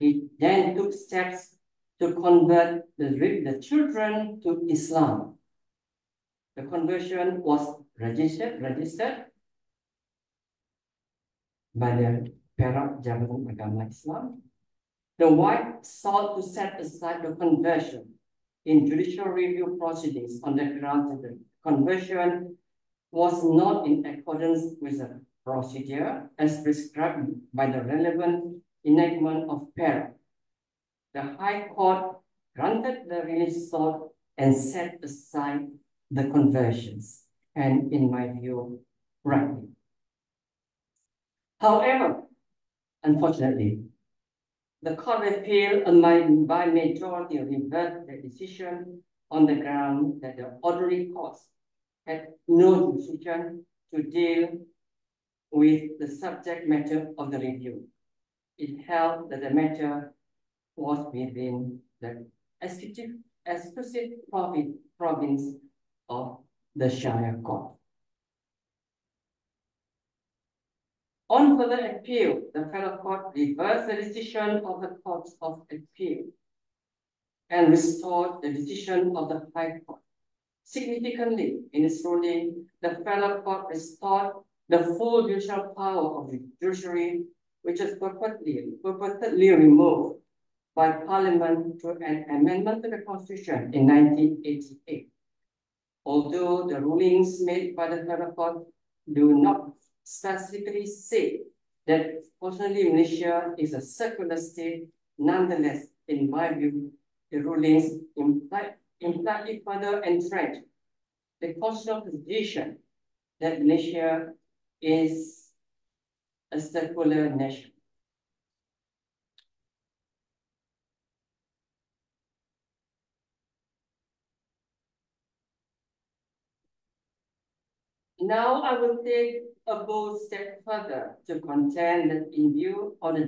He then took steps to convert the children to Islam. The conversion was registered by the Perak Jabatan Agama Islam. The wife sought to set aside the conversion in judicial review proceedings on the grounds that the conversion was not in accordance with the procedure as prescribed by the relevant enactment of Perak. The High Court granted the release sought and set aside the conversions, and in my view, rightly. However, unfortunately, the Court of Appeal by majority reversed the decision on the ground that the ordinary courts had no decision to deal with the subject matter of the review. It held that the matter was within the exclusive province of the Sharia Court. On further appeal, the Federal Court reversed the decision of the Court of Appeal and restored the decision of the High Court. Significantly, in its ruling, the Federal Court restored the full judicial power of the judiciary, which is purportedly removed by Parliament through an amendment to the Constitution in 1988. Although the rulings made by the Federal Court do not specifically say that personally Malaysia is a secular state, nonetheless, in my view, the rulings imply further entrench the constitutional position that Malaysia is a secular nation. Now I will take a bold step further to contend that in view of the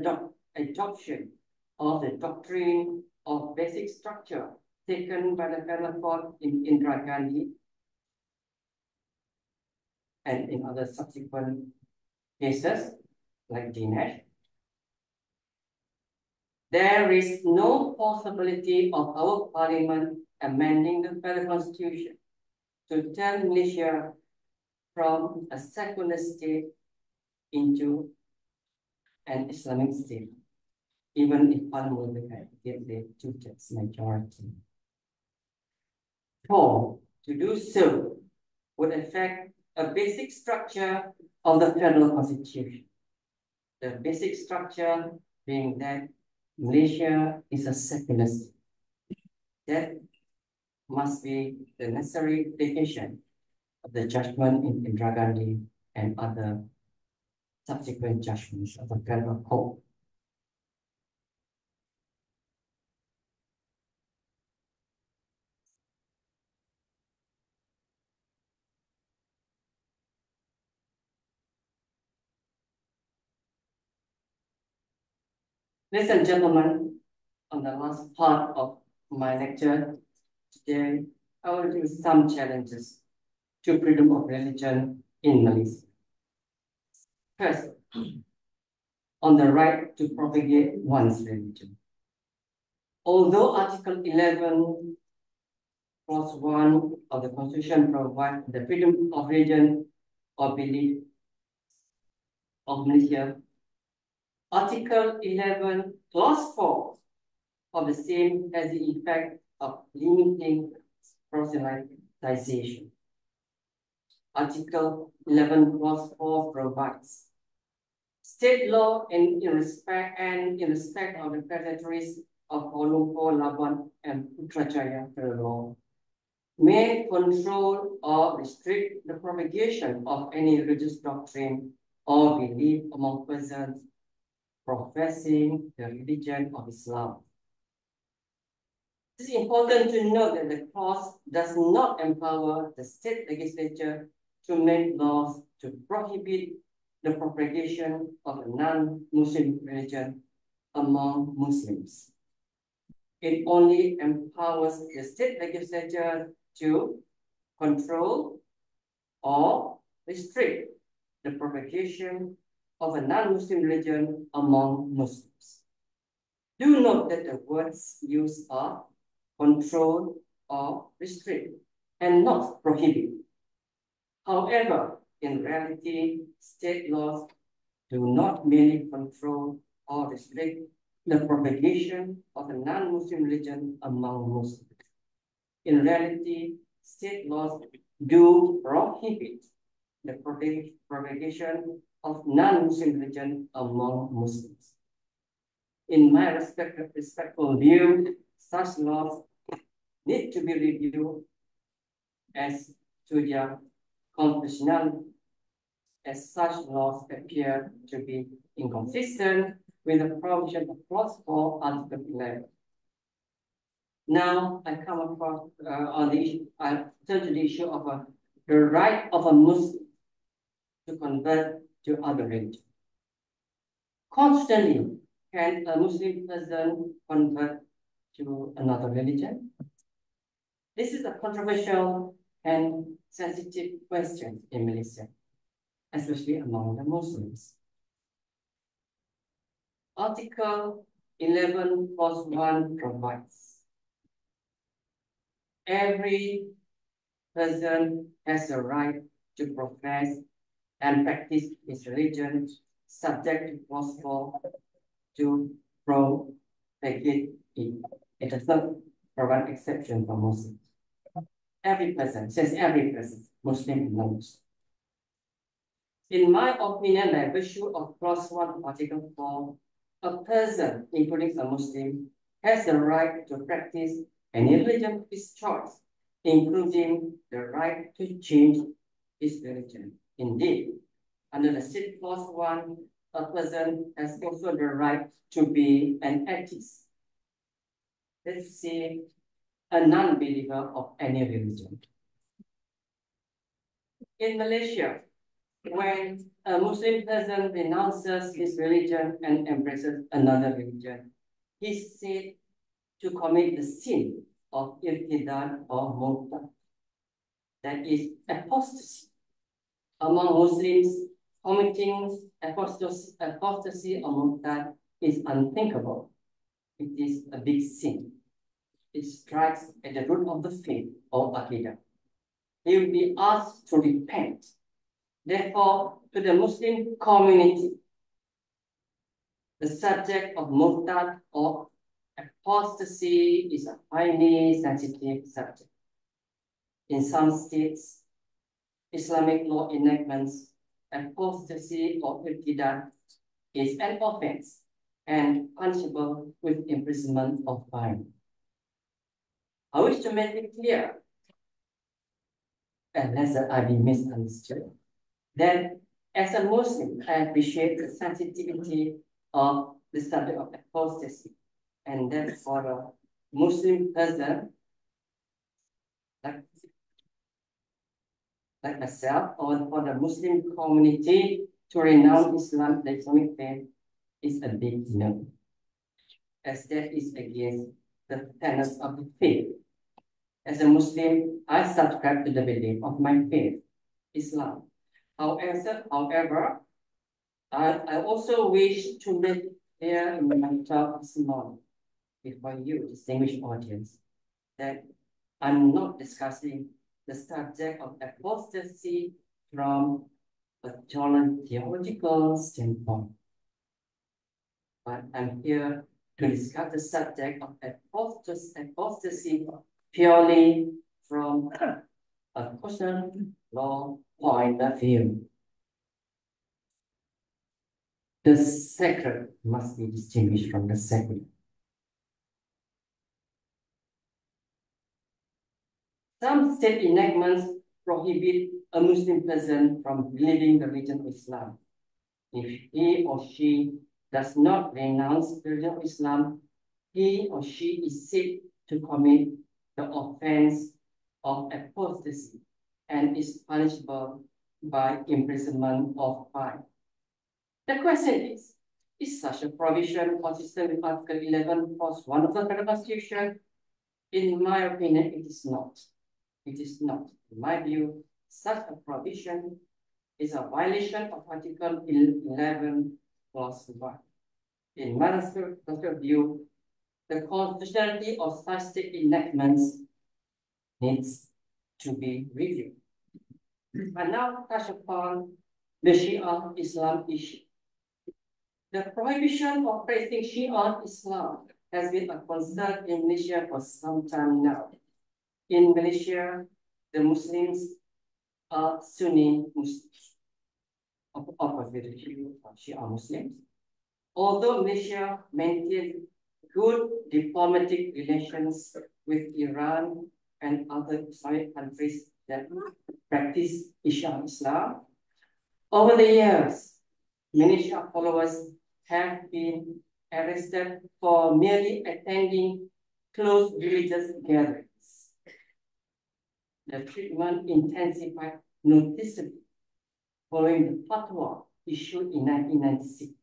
adoption of the doctrine of basic structure taken by the Federal Court in Indira Gandhi and in other subsequent cases like Dinesh, there is no possibility of our Parliament amending the Federal Constitution to turn Malaysia from a secular state into an Islamic state, even if Parliament will get the two-thirds majority. For to do so would affect a basic structure of the Federal Constitution. The basic structure being that Malaysia is a secular state. That must be the necessary implication of the judgment in Indira Gandhi and other subsequent judgments of the Federal Court. Ladies and gentlemen, on the last part of my lecture today, I will do some challenges to freedom of religion in Malaysia. First, on the right to propagate one's religion. Although Article 11, clause 1 of the Constitution provides the freedom of religion or belief of Malaysia, Article 11, clause 4 of the same has the effect of limiting proselytization. Article 11, clause 4 provides state law in respect of the territories of Kolombo, Labuan, and Putrajaya law may control or restrict the propagation of any religious doctrine or belief among persons professing the religion of Islam. It is important to note that the clause does not empower the state legislature to make laws to prohibit the propagation of a non-Muslim religion among Muslims. It only empowers the state legislature to control or restrict the propagation of a non-Muslim religion among Muslims. Do note that the words used are control or restrict and not prohibit. However, in reality, state laws do not merely control or restrict the propagation of a non-Muslim religion among Muslims. In reality, state laws do prohibit the propagation of non-Muslim religion among Muslims. In my respectful view, such laws need to be reviewed as to their constitutionality, as such laws appear to be inconsistent with the provision of clause 4, Article 11. Now I come across turn to the issue of the right of a Muslim to convert to other religion. Constantly, can a Muslim person convert to another religion? This is a controversial and sensitive question in Malaysia, especially among the Muslims. Article 11, clause 1 provides every person has the right to profess and practice his religion, subject to clause 4 to propagate it. It does not provide exception for Muslims. Every person, says every person, Muslim and non-Muslim. In my opinion, by virtue of clause 1, Article 4, a person, including a Muslim, has the right to practice any religion of his choice, including the right to change his religion. Indeed, under the state clause 1, a person has also the right to be an atheist. Let's say a non-believer of any religion. In Malaysia, when a Muslim person renounces his religion and embraces another religion, he is said to commit the sin of irtidan or murtad, that is apostasy. Among Muslims, committing apostasy or murtad is unthinkable. It is a big sin. It strikes at the root of the faith or aqidah. He will be asked to repent. Therefore, to the Muslim community, the subject of murtad or apostasy is a highly sensitive subject. In some states, Islamic law enactments, apostasy or irtidan is an offense and punishable with imprisonment or fine. I wish to make it clear, unless I be misunderstood, then, as a Muslim, I appreciate the sensitivity of the subject of apostasy, and that for a Muslim person, like myself, or for the Muslim community to renounce Islam, the Islamic faith, is a big no, as that is against the tenets of the faith. As a Muslim, I subscribe to the belief of my faith, Islam. However, I also wish to make clear in my talk small before you, distinguished audience, that I'm not discussing the subject of apostasy from a theological standpoint, but I'm here to discuss the subject of apostasy purely from a Christian law point of view. The sacred must be distinguished from the sacred. Some state enactments prohibit a Muslim person from believing the religion of Islam if he or she does not renounce the religion of Islam. He or she is said to commit the offense of apostasy and is punishable by imprisonment of 5. The question is such a provision consistent with Article 11, Clause 1 of the Federal Constitution? In my opinion, it is not. It is not. In my view, such a provision is a violation of Article 11, Clause 1. In my view, the constitutionality of such state enactments needs to be reviewed. I now touch upon the Shia Islam issue. The prohibition of praising Shia Islam has been a concern in Malaysia for some time now. In Malaysia, the Muslims are Sunni Muslims, opposite to Shia Muslims. Although Malaysia maintains good diplomatic relations with Iran and other Islamic countries that practice Shia Islam, over the years, many Shia followers have been arrested for merely attending close religious gatherings. The treatment intensified noticeably following the fatwa issued in 1996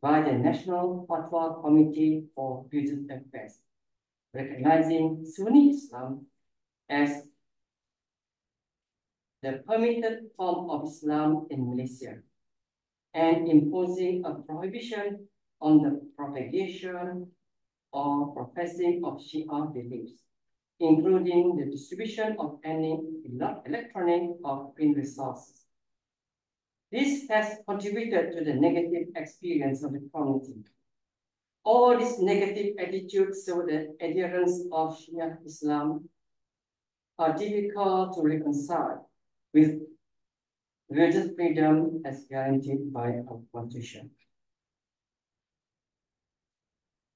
by the National Fatwa Committee for Religious Affairs, recognizing Sunni Islam as the permitted form of Islam in Malaysia and imposing a prohibition on the propagation or professing of Shia beliefs, including the distribution of any electronic or print resources. This has contributed to the negative experience of the community. All these negative attitudes toward the adherence of Shia Islam are difficult to reconcile with religious freedom as guaranteed by our constitution.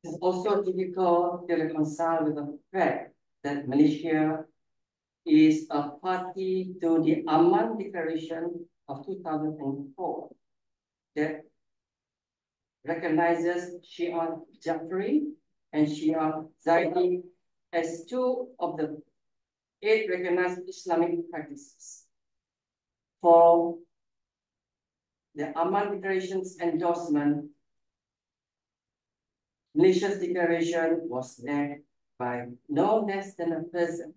It is also difficult to reconcile with the fact that Malaysia is a party to the Amman Declaration of 2004 that recognizes Shia Jafari and Shia Zaidi as two of the 8 recognized Islamic practices. For the Amman Declaration's endorsement, Malaysia's declaration was led by no less than a person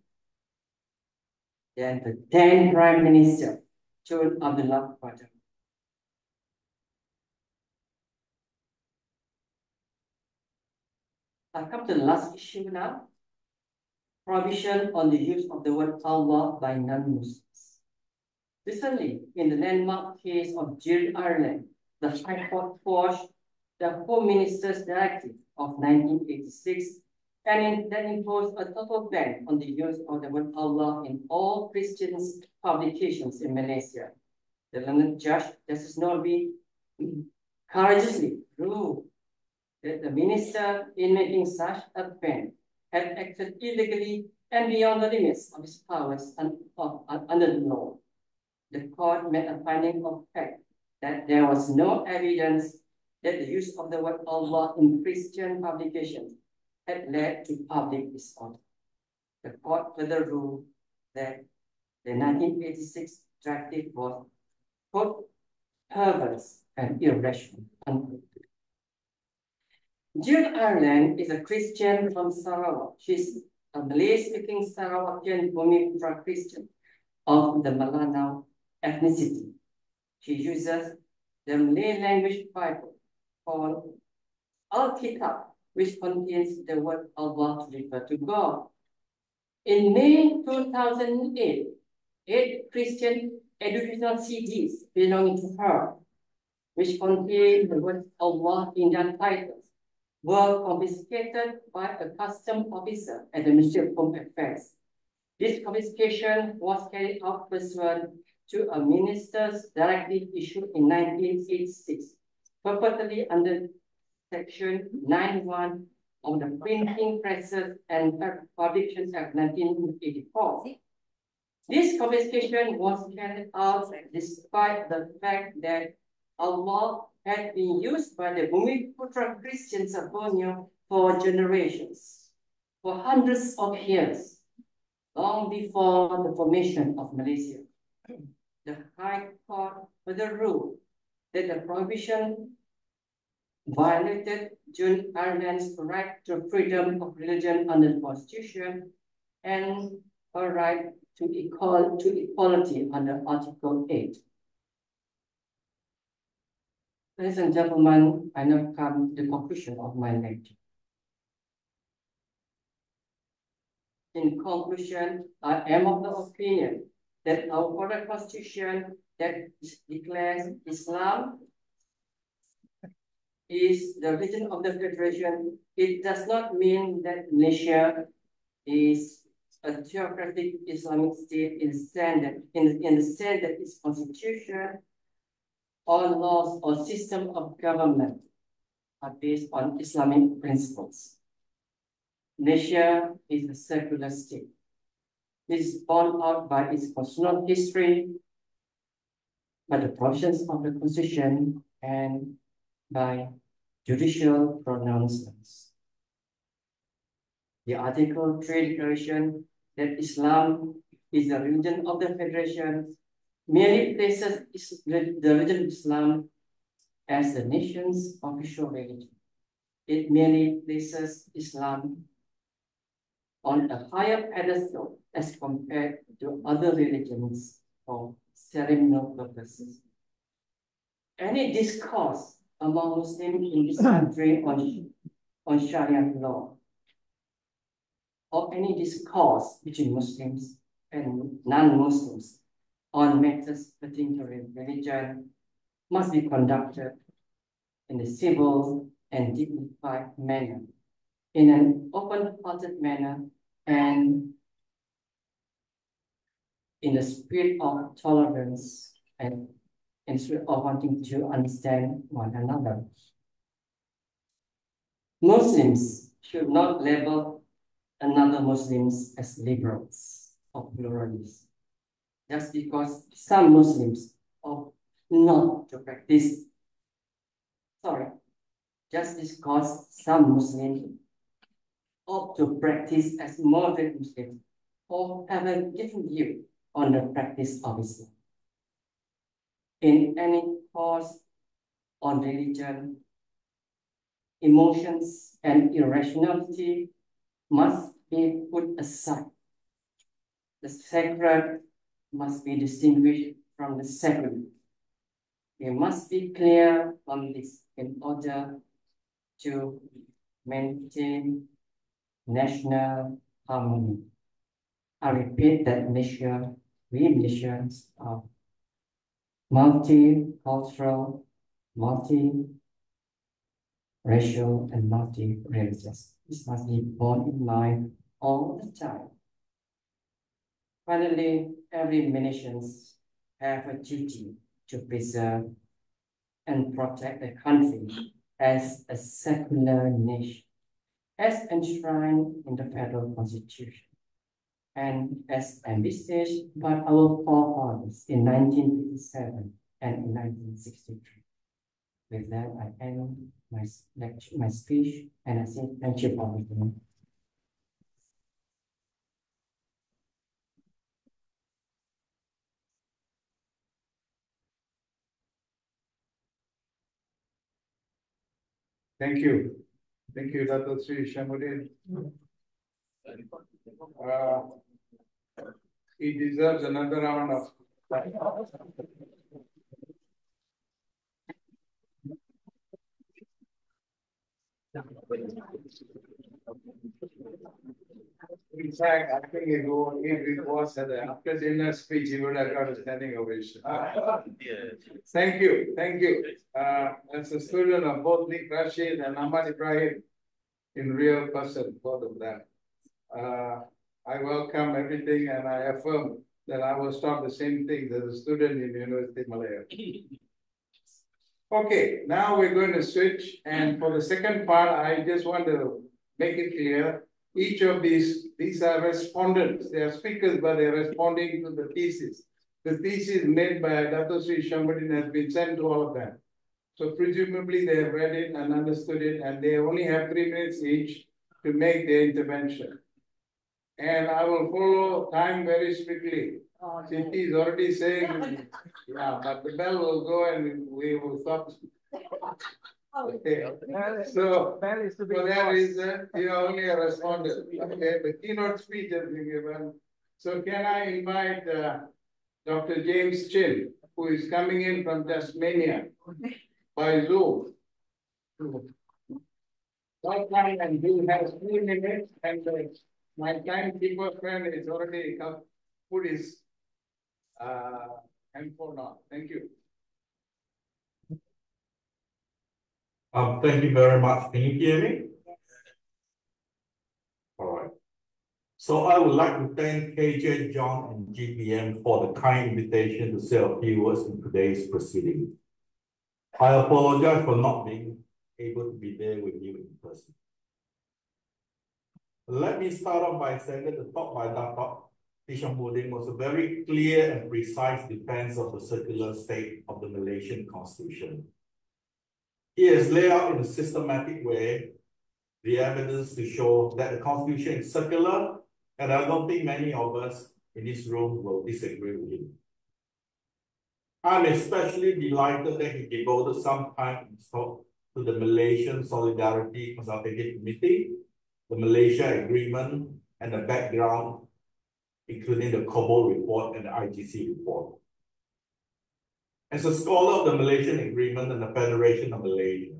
than the then Prime Minister, Tun Abdullah Qadir. I'll come to the last issue now, prohibition on the use of the word Allah by non-Muslims. Recently, in the landmark case of Jury Ireland, the High Court forged the Home Minister's Directive of 1986 and then imposed a total ban on the use of the word Allah in all Christian publications in Malaysia. The London judge, Justice Norby, courageously ruled that the minister, in making such a ban, had acted illegally and beyond the limits of his powers under the law. The court made a finding of fact that there was no evidence that the use of the word Allah in Christian publications had led to public disorder. The court further ruled that the 1986 directive was, quote, perverse and irrational, unquote. June Ireland is a Christian from Sarawak. She's a Malay-speaking Sarawakian Bumipura Christian of the Malanau ethnicity. She uses the Malay language Bible called Al-Kitab, which contains the word Allah to refer to God. In May 2008, 8 Christian educational CDs belonging to her, which contained the word Allah in their titles, were confiscated by a customs officer at the Ministry of Home Affairs. This confiscation was carried out pursuant to a minister's directive issued in 1986, purportedly under Section 91 of the Printing Presses and Publications Act 1984. This confiscation was carried out despite the fact that Allah had been used by the Bumiputra Christians of Borneo for generations, for hundreds of years, long before the formation of Malaysia. The High Court further ruled that the prohibition violated June Ireland's right to freedom of religion under the Constitution and her right to equality under Article 8. Ladies and gentlemen, I now come to the conclusion of my lecture. In conclusion, I am of the opinion that our Federal Constitution that declares Islam is the religion of the Federation. It does not mean that Malaysia is a theocratic Islamic state in the sense that, its constitution or laws or system of government are based on Islamic principles. Malaysia is a secular state. It is borne out by its constitutional history, by the provisions of the Constitution, and by judicial pronouncements. The Article 3 Declaration that Islam is the religion of the Federation merely places the religion of Islam as the nation's official religion. It merely places Islam on a higher pedestal as compared to other religions for ceremonial purposes. Any discourse among Muslims in this country on Sharia law, or any discourse between Muslims and non-Muslims on matters pertaining to religion must be conducted in a civil and dignified manner, in an open-hearted manner, and in the spirit of tolerance and instead of wanting to understand one another. Muslims should not label another Muslims as liberals or pluralists, just because some Muslims opt not to practice. Just because some Muslims opt to practice as moderate Muslims or have a different view on the practice of Islam. In any course on religion, emotions and irrationality must be put aside. The sacred must be distinguished from the secular. We must be clear on this in order to maintain national harmony. I repeat that we Malaysians are multicultural, multi-racial, and multi-religious. This must be borne in mind all the time. Finally, every Malaysian has a duty to preserve and protect the country as a secular nation, as enshrined in the Federal Constitution, and as envisaged by our forefathers in 1957 and in 1963. With that, I end my lecture, my speech, and I say thank you for listening. Thank you, Thank you, Dato' Sri Hishamudin. He deserves another round of applause. In fact, I think if it was at the after dinner speech, he would have got a standing ovation. Thank you. Thank you. As a student of both Nick Rashid and Ahmad Ibrahim in real person, both of them, I welcome everything and I affirm that I was taught the same thing as a student in University of Malaya. Okay, now we're going to switch, and for the second part, I just want to make it clear, each of these are respondents. They are speakers, but they're responding to the thesis. The thesis made by Dato' Sri Hishamudin has been sent to all of them. So presumably they have read it and understood it, and they only have 3 minutes each to make their intervention. And I will follow time very strictly. Oh, no. Siti is already saying, yeah, but the bell will go and we will stop. Okay. So, for that reason, you are only a respondent. Okay, the keynote speech has been given. So, can I invite Dr. James Chin, who is coming in from Tasmania by Zoom? Welcome, and he has 3 minutes, and my timekeeper friend is already put his handphone on. Thank you. Thank you very much. Can you hear me? Yes. All right. So I would like to thank KJ, John, and GPM for the kind invitation to say a few words in today's proceeding. I apologize for not being able to be there with you in person. Let me start off by saying that the talk by Dato' Hishamudin was a very clear and precise defense of the circular state of the Malaysian Constitution. He has laid out in a systematic way the evidence to show that the Constitution is circular, and I don't think many of us in this room will disagree with him. I'm especially delighted that he devoted some time to the Malaysian Solidarity Consultative Committee, the Malaysia Agreement, and the background, including the COBO report and the IGC report. As a scholar of the Malaysian Agreement and the Federation of Malaysia,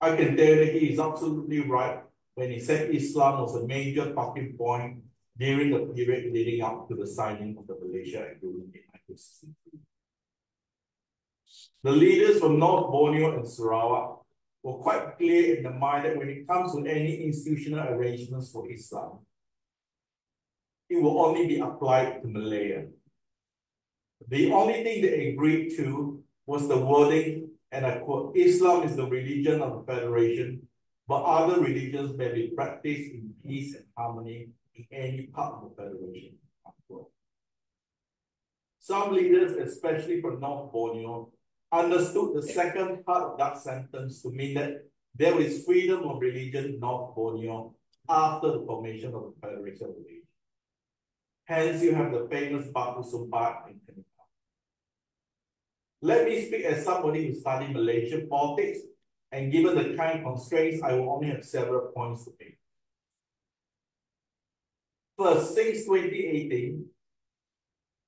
I can tell that he is absolutely right when he said Islam was a major talking point during the period leading up to the signing of the Malaysia Agreement in 1963. The leaders from North Borneo and Sarawak were quite clear in the mind that when it comes to any institutional arrangements for Islam, it will only be applied to Malaya. The only thing they agreed to was the wording, and I quote, "Islam is the religion of the Federation, but other religions may be practiced in peace and harmony in any part of the Federation." Unquote. Some leaders, especially from North Borneo, understood the second part of that sentence to mean that there is freedom of religion in North Borneo after the formation of the Federation of Malaysia. Hence, you have the famous Batu Sumbat and Kelantan. Let me speak as somebody who studied Malaysian politics, and given the time constraints, I will only have several points to make. First, since 2018,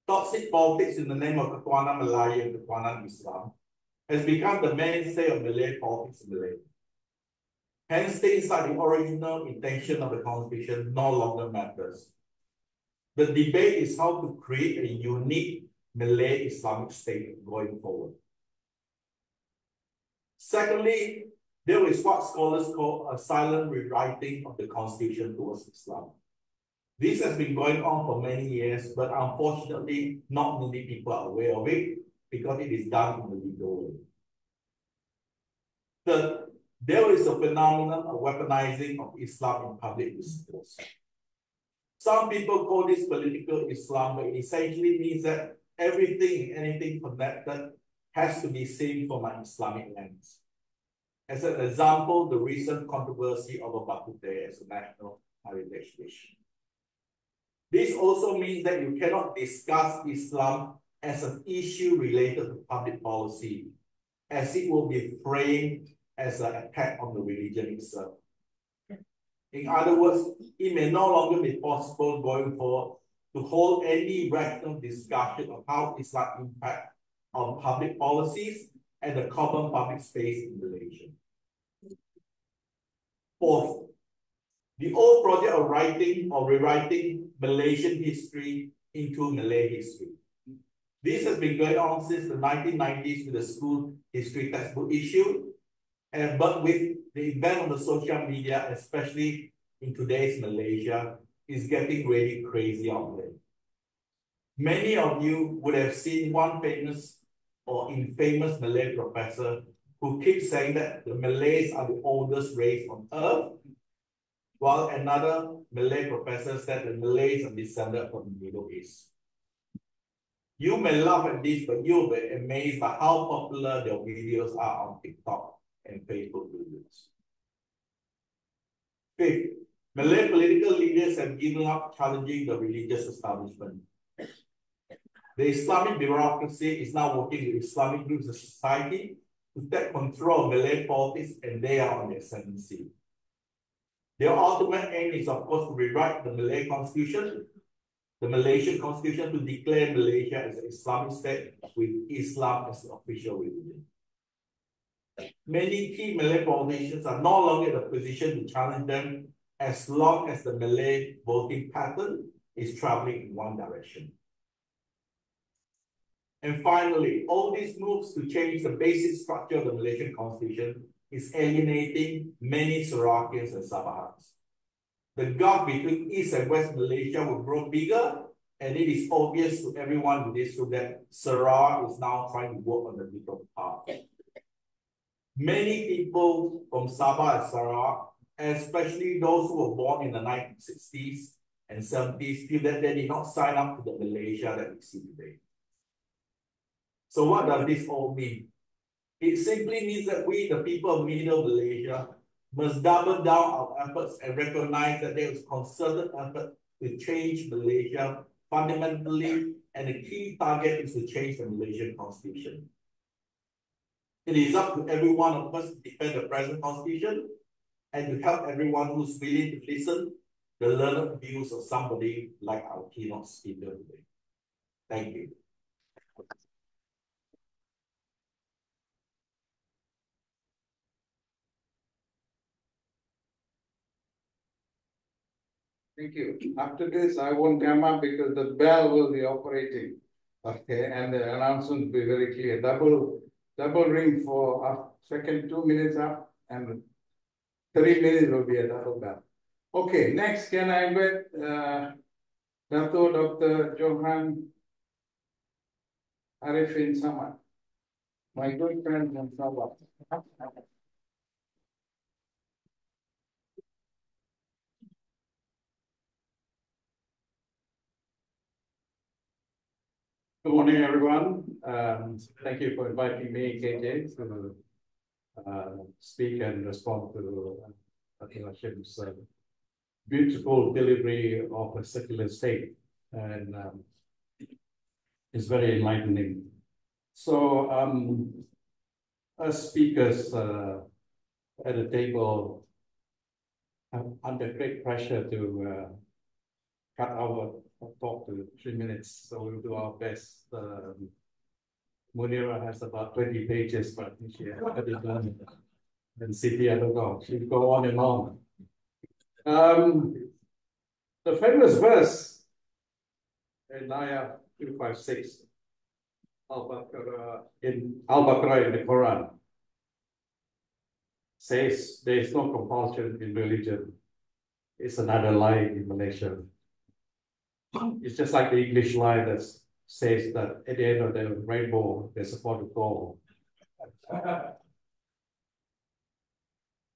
toxic politics in the name of Kekuatan Melayu and Kekuatan Islam has become the mainstay of Malay politics in Malaysia. Hence, things like the original intention of the Constitution no longer matters. The debate is how to create a unique Malay Islamic state going forward. Secondly, there is what scholars call a silent rewriting of the Constitution towards Islam. This has been going on for many years, but unfortunately, not many people are aware of it because it is done in the legal way. Third, there is a phenomenon of weaponizing of Islam in public discourse. Some people call this political Islam, but it essentially means that everything and anything connected has to be seen from an Islamic lens. As an example, the recent controversy over Bakute as a national heritage issue. This also means that you cannot discuss Islam as an issue related to public policy, as it will be framed as an attack on the religion itself, In other words, it may no longer be possible going forward to hold any rational discussion of how Islam impacts on public policies and the common public space in Malaysia. Fourth, the old project of writing or rewriting Malaysian history into Malay history. This has been going on since the 1990s with the school history textbook issue, but with the event on the social media, especially in today's Malaysia, is getting really crazy out there. Many of you would have seen one famous or infamous Malay professor who keeps saying that the Malays are the oldest race on earth, while another Malay professor said the Malays are descended from the Middle East. You may laugh at this, but you'll be amazed by how popular their videos are on TikTok and Facebook videos. Fifth, Malay political leaders have given up challenging the religious establishment. The Islamic bureaucracy is now working with Islamic groups of society to take control of Malay politics, and they are on the ascendancy. Their ultimate aim is, of course, to rewrite the Malay Constitution, the Malaysian Constitution, to declare Malaysia as an Islamic state with Islam as the official religion. Many key Malay politicians are no longer in a position to challenge them as long as the Malay voting pattern is traveling in one direction. And finally, all these moves to change the basic structure of the Malaysian Constitution is alienating many Sarawakians and Sabahans. The gap between East and West Malaysia will grow bigger, and it is obvious to everyone in this room that Sarawak is now trying to work on the different path. Many people from Sabah and Sarawak, especially those who were born in the 1960s and 70s, feel that they did not sign up to the Malaysia that we see today. So what does this all mean? It simply means that we, the people of Middle Malaysia, must double down our efforts and recognize that there is concerted effort to change Malaysia fundamentally, and the key target is to change the Malaysian Constitution. It is up to every one of us to defend the present Constitution and to help everyone who's willing to listen the learned views of somebody like our keynote speaker today. Thank you. Thank you. After this, I won't come up because the bell will be operating. Okay, and the announcement will be very clear. Double ring for our second 2 minutes up, and 3 minutes will be a double bell. Okay, next, can I invite Dato' Dr. Johan Arifin Samad, my good friend from Sabah. Good morning, everyone. Thank you for inviting me, KJ, to speak and respond to Hashim's beautiful delivery of a secular state, and it's very enlightening. So, us speakers at the table are under great pressure to cut our talk to 3 minutes, so we'll do our best. Munira has about 20 pages, but she hasn't done it. And Siti, I don't know, she'll go on and on. The famous verse in Ayah 256, Al-Baqarah in the Quran, says there is no compulsion in religion. It's another lie in Malaysia. It's just like the English line that says that at the end of the rainbow, there's a pot of gold.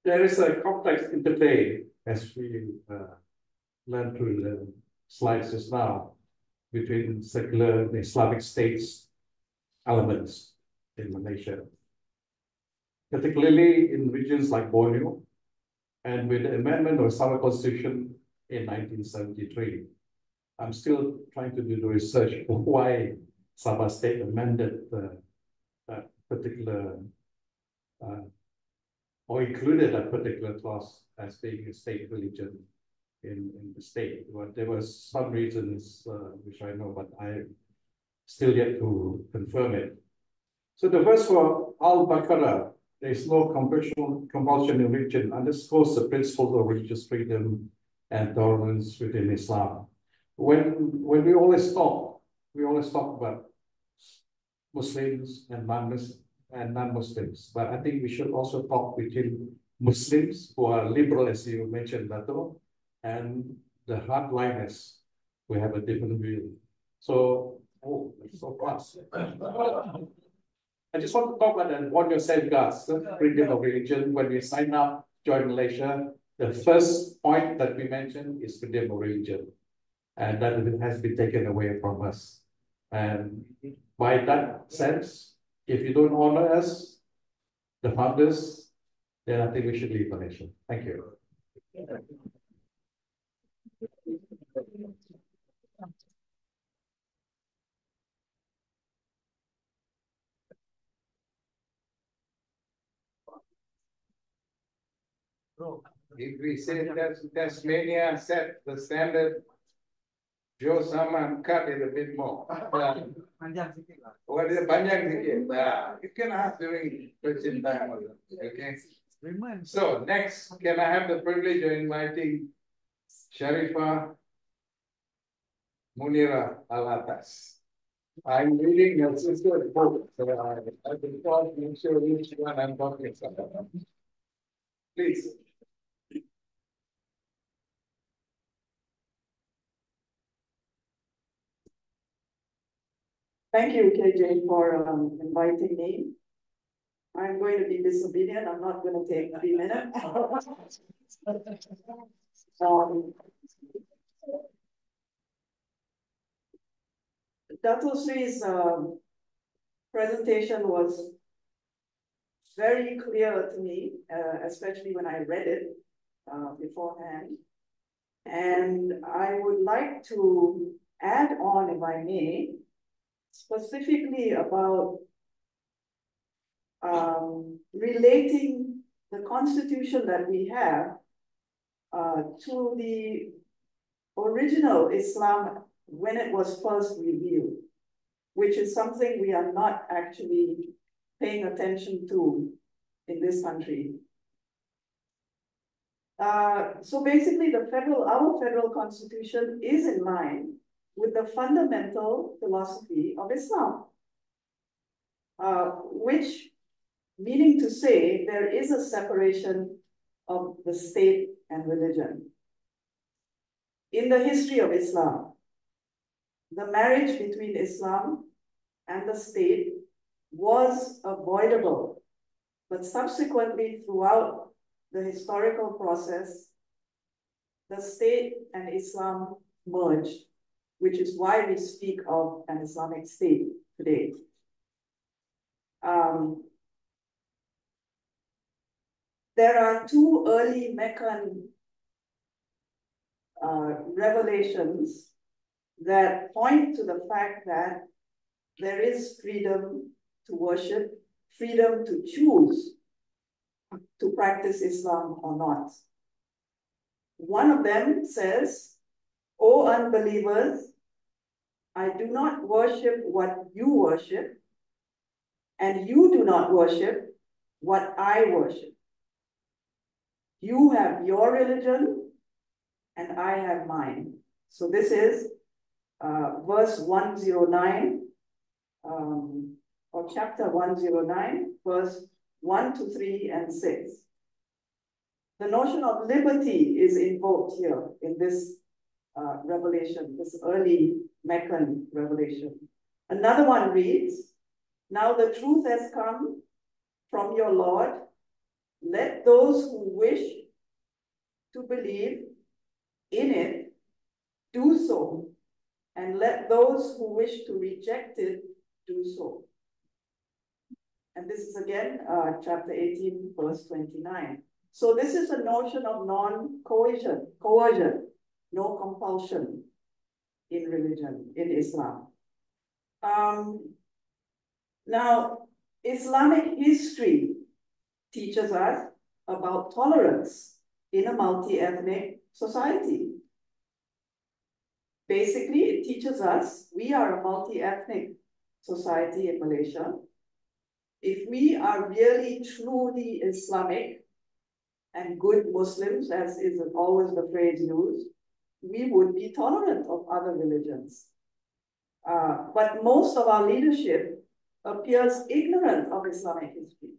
There is a complex interplay, as we learned through the slides just now, between secular and Islamic states elements in Malaysia, particularly in regions like Borneo, and with the amendment of Sabah Constitution in 1973. I'm still trying to do the research for why Sabah State amended that particular or included a particular class as being a state religion in the state. But there were some reasons which I know, but I still yet to confirm it. So the verse for Al-Baqarah, there is no compulsion in religion, underscores the principle of religious freedom and tolerance within Islam. When we always talk about Muslims and non-Muslims, but I think we should also talk between Muslims who are liberal, as you mentioned, Dato, and the hardliners who have a different view. So, oh, it's so fast. I just want to talk about that. What your safeguards, freedom of religion. When we sign up, join Malaysia, the first point that we mentioned is freedom of religion, and that has been taken away from us. And by that sense, if you don't honor us, the founders, then I think we should leave Malaysia. Thank you. If we say that Tasmania set the standard, Joe Saman cut it a bit more. What is Banjang? You can ask during question time. Okay. So next, can I have the privilege of inviting Sharifa Munira Alatas? I'm reading your sister's book, so I will call make sure which one I'm talking about. Please. Thank you, KJ, for inviting me. I'm going to be disobedient. I'm not going to take 3 minutes. Dato' Sri's presentation was very clear to me, especially when I read it beforehand. And I would like to add on, if I may, specifically about relating the constitution that we have to the original Islam when it was first revealed, which is something we are not actually paying attention to in this country. So basically, our federal constitution is in line with the fundamental philosophy of Islam, which, meaning to say, there is a separation of the state and religion. In the history of Islam, the marriage between Islam and the state was avoidable, but subsequently throughout the historical process, the state and Islam merged, which is why we speak of an Islamic state today. There are two early Meccan revelations that point to the fact that there is freedom to worship, freedom to choose to practice Islam or not. One of them says, "O unbelievers, I do not worship what you worship, and you do not worship what I worship. You have your religion, and I have mine." So this is verse 109, or chapter 109, verse 1 to 3 and 6. The notion of liberty is invoked here in this revelation, this early Meccan revelation. Another one reads, "Now the truth has come from your Lord. Let those who wish to believe in it do so, and let those who wish to reject it do so." And this is again chapter 18, verse 29. So this is a notion of non-coercion, no compulsion in religion, in Islam. Now, Islamic history teaches us about tolerance in a multi-ethnic society. Basically, it teaches us we are a multi-ethnic society in Malaysia. If we are really truly Islamic and good Muslims, as is always the phrase used, we would be tolerant of other religions. But most of our leadership appears ignorant of Islamic history,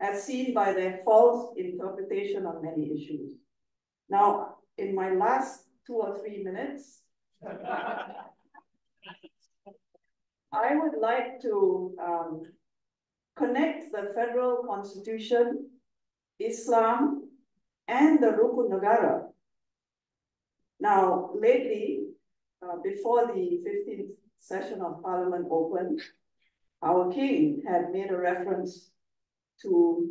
as seen by their false interpretation on many issues. Now, in my last 2 or 3 minutes, I would like to connect the Federal Constitution, Islam, and the Rukun Negara. Now, lately, before the 15th session of Parliament opened, our King had made a reference to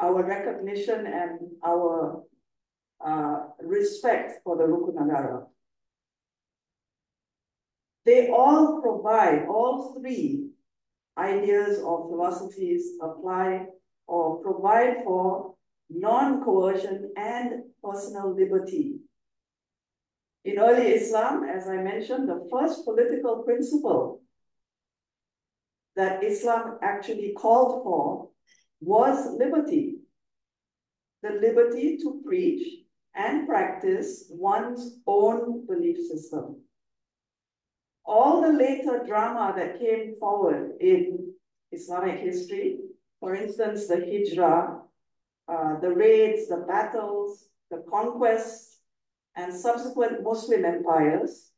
our recognition and our respect for the Rukun Negara. They all provide, all three ideas or philosophies apply or provide for non-coercion and personal liberty. In early Islam, as I mentioned, the first political principle that Islam actually called for was liberty. The liberty to preach and practice one's own belief system. All the later drama that came forward in Islamic history, for instance, the Hijra, the raids, the battles, the conquests, and subsequent Muslim empires,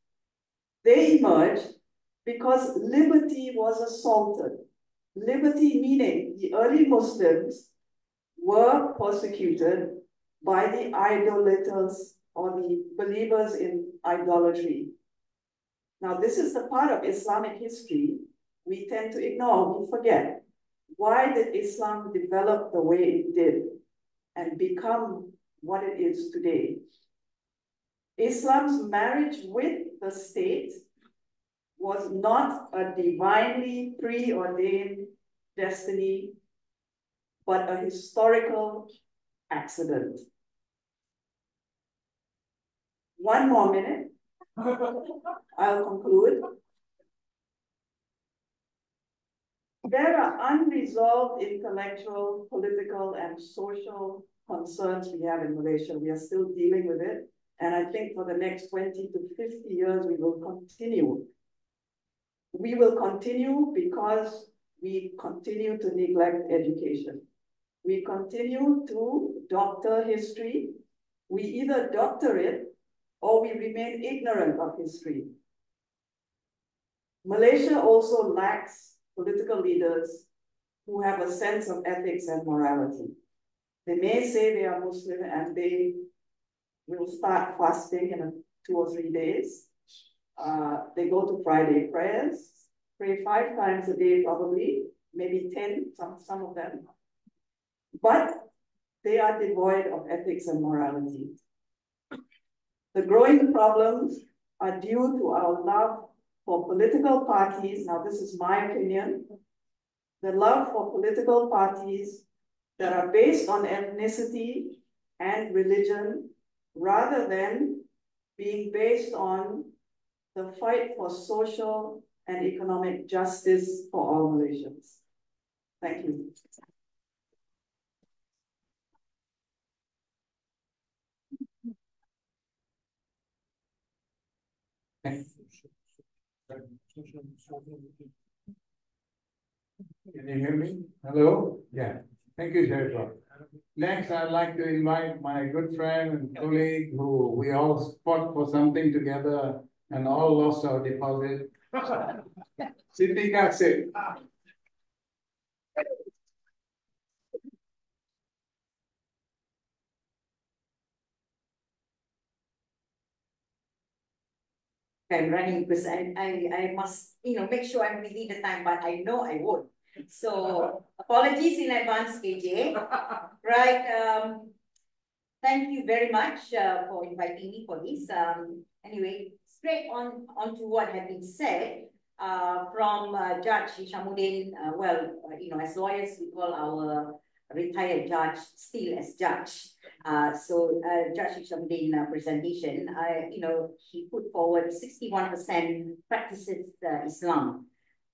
they emerged because liberty was assaulted. Liberty meaning the early Muslims were persecuted by the idolaters or the believers in idolatry. Now, this is the part of Islamic history we tend to ignore, we forget. Why did Islam develop the way it did and become what it is today? Islam's marriage with the state was not a divinely preordained destiny, but a historical accident. 1 more minute. I'll conclude. There are unresolved intellectual, political, and social concerns we have in Malaysia. We are still dealing with it. And I think for the next 20 to 50 years, we will continue. We will continue because we continue to neglect education. We continue to doctor history. We either doctor it or we remain ignorant of history. Malaysia also lacks political leaders who have a sense of ethics and morality. They may say they are Muslim and they will start fasting in 2 or 3 days. They go to Friday prayers, pray 5 times a day probably, maybe 10, some of them. But they are devoid of ethics and morality. The growing problems are due to our love for political parties. Now, this is my opinion. The love for political parties that are based on ethnicity and religion rather than being based on the fight for social and economic justice for all Malaysians. Thank you. Can you hear me? Hello? Yeah. Thank you, Sharitha. Next, I'd like to invite my good friend and colleague who we all fought for something together and all lost our deposit. Siti Kassim. I'm running because I must, you know, make sure I'm within the time, but I know I won't. So apologies in advance, KJ. Right. Thank you very much for inviting me for this. Anyway, straight on to what had been said, from Judge Hishamudin, as lawyers, we call our retired judge still as judge. Judge Hishamudin presentation, he put forward 61% practices Islam.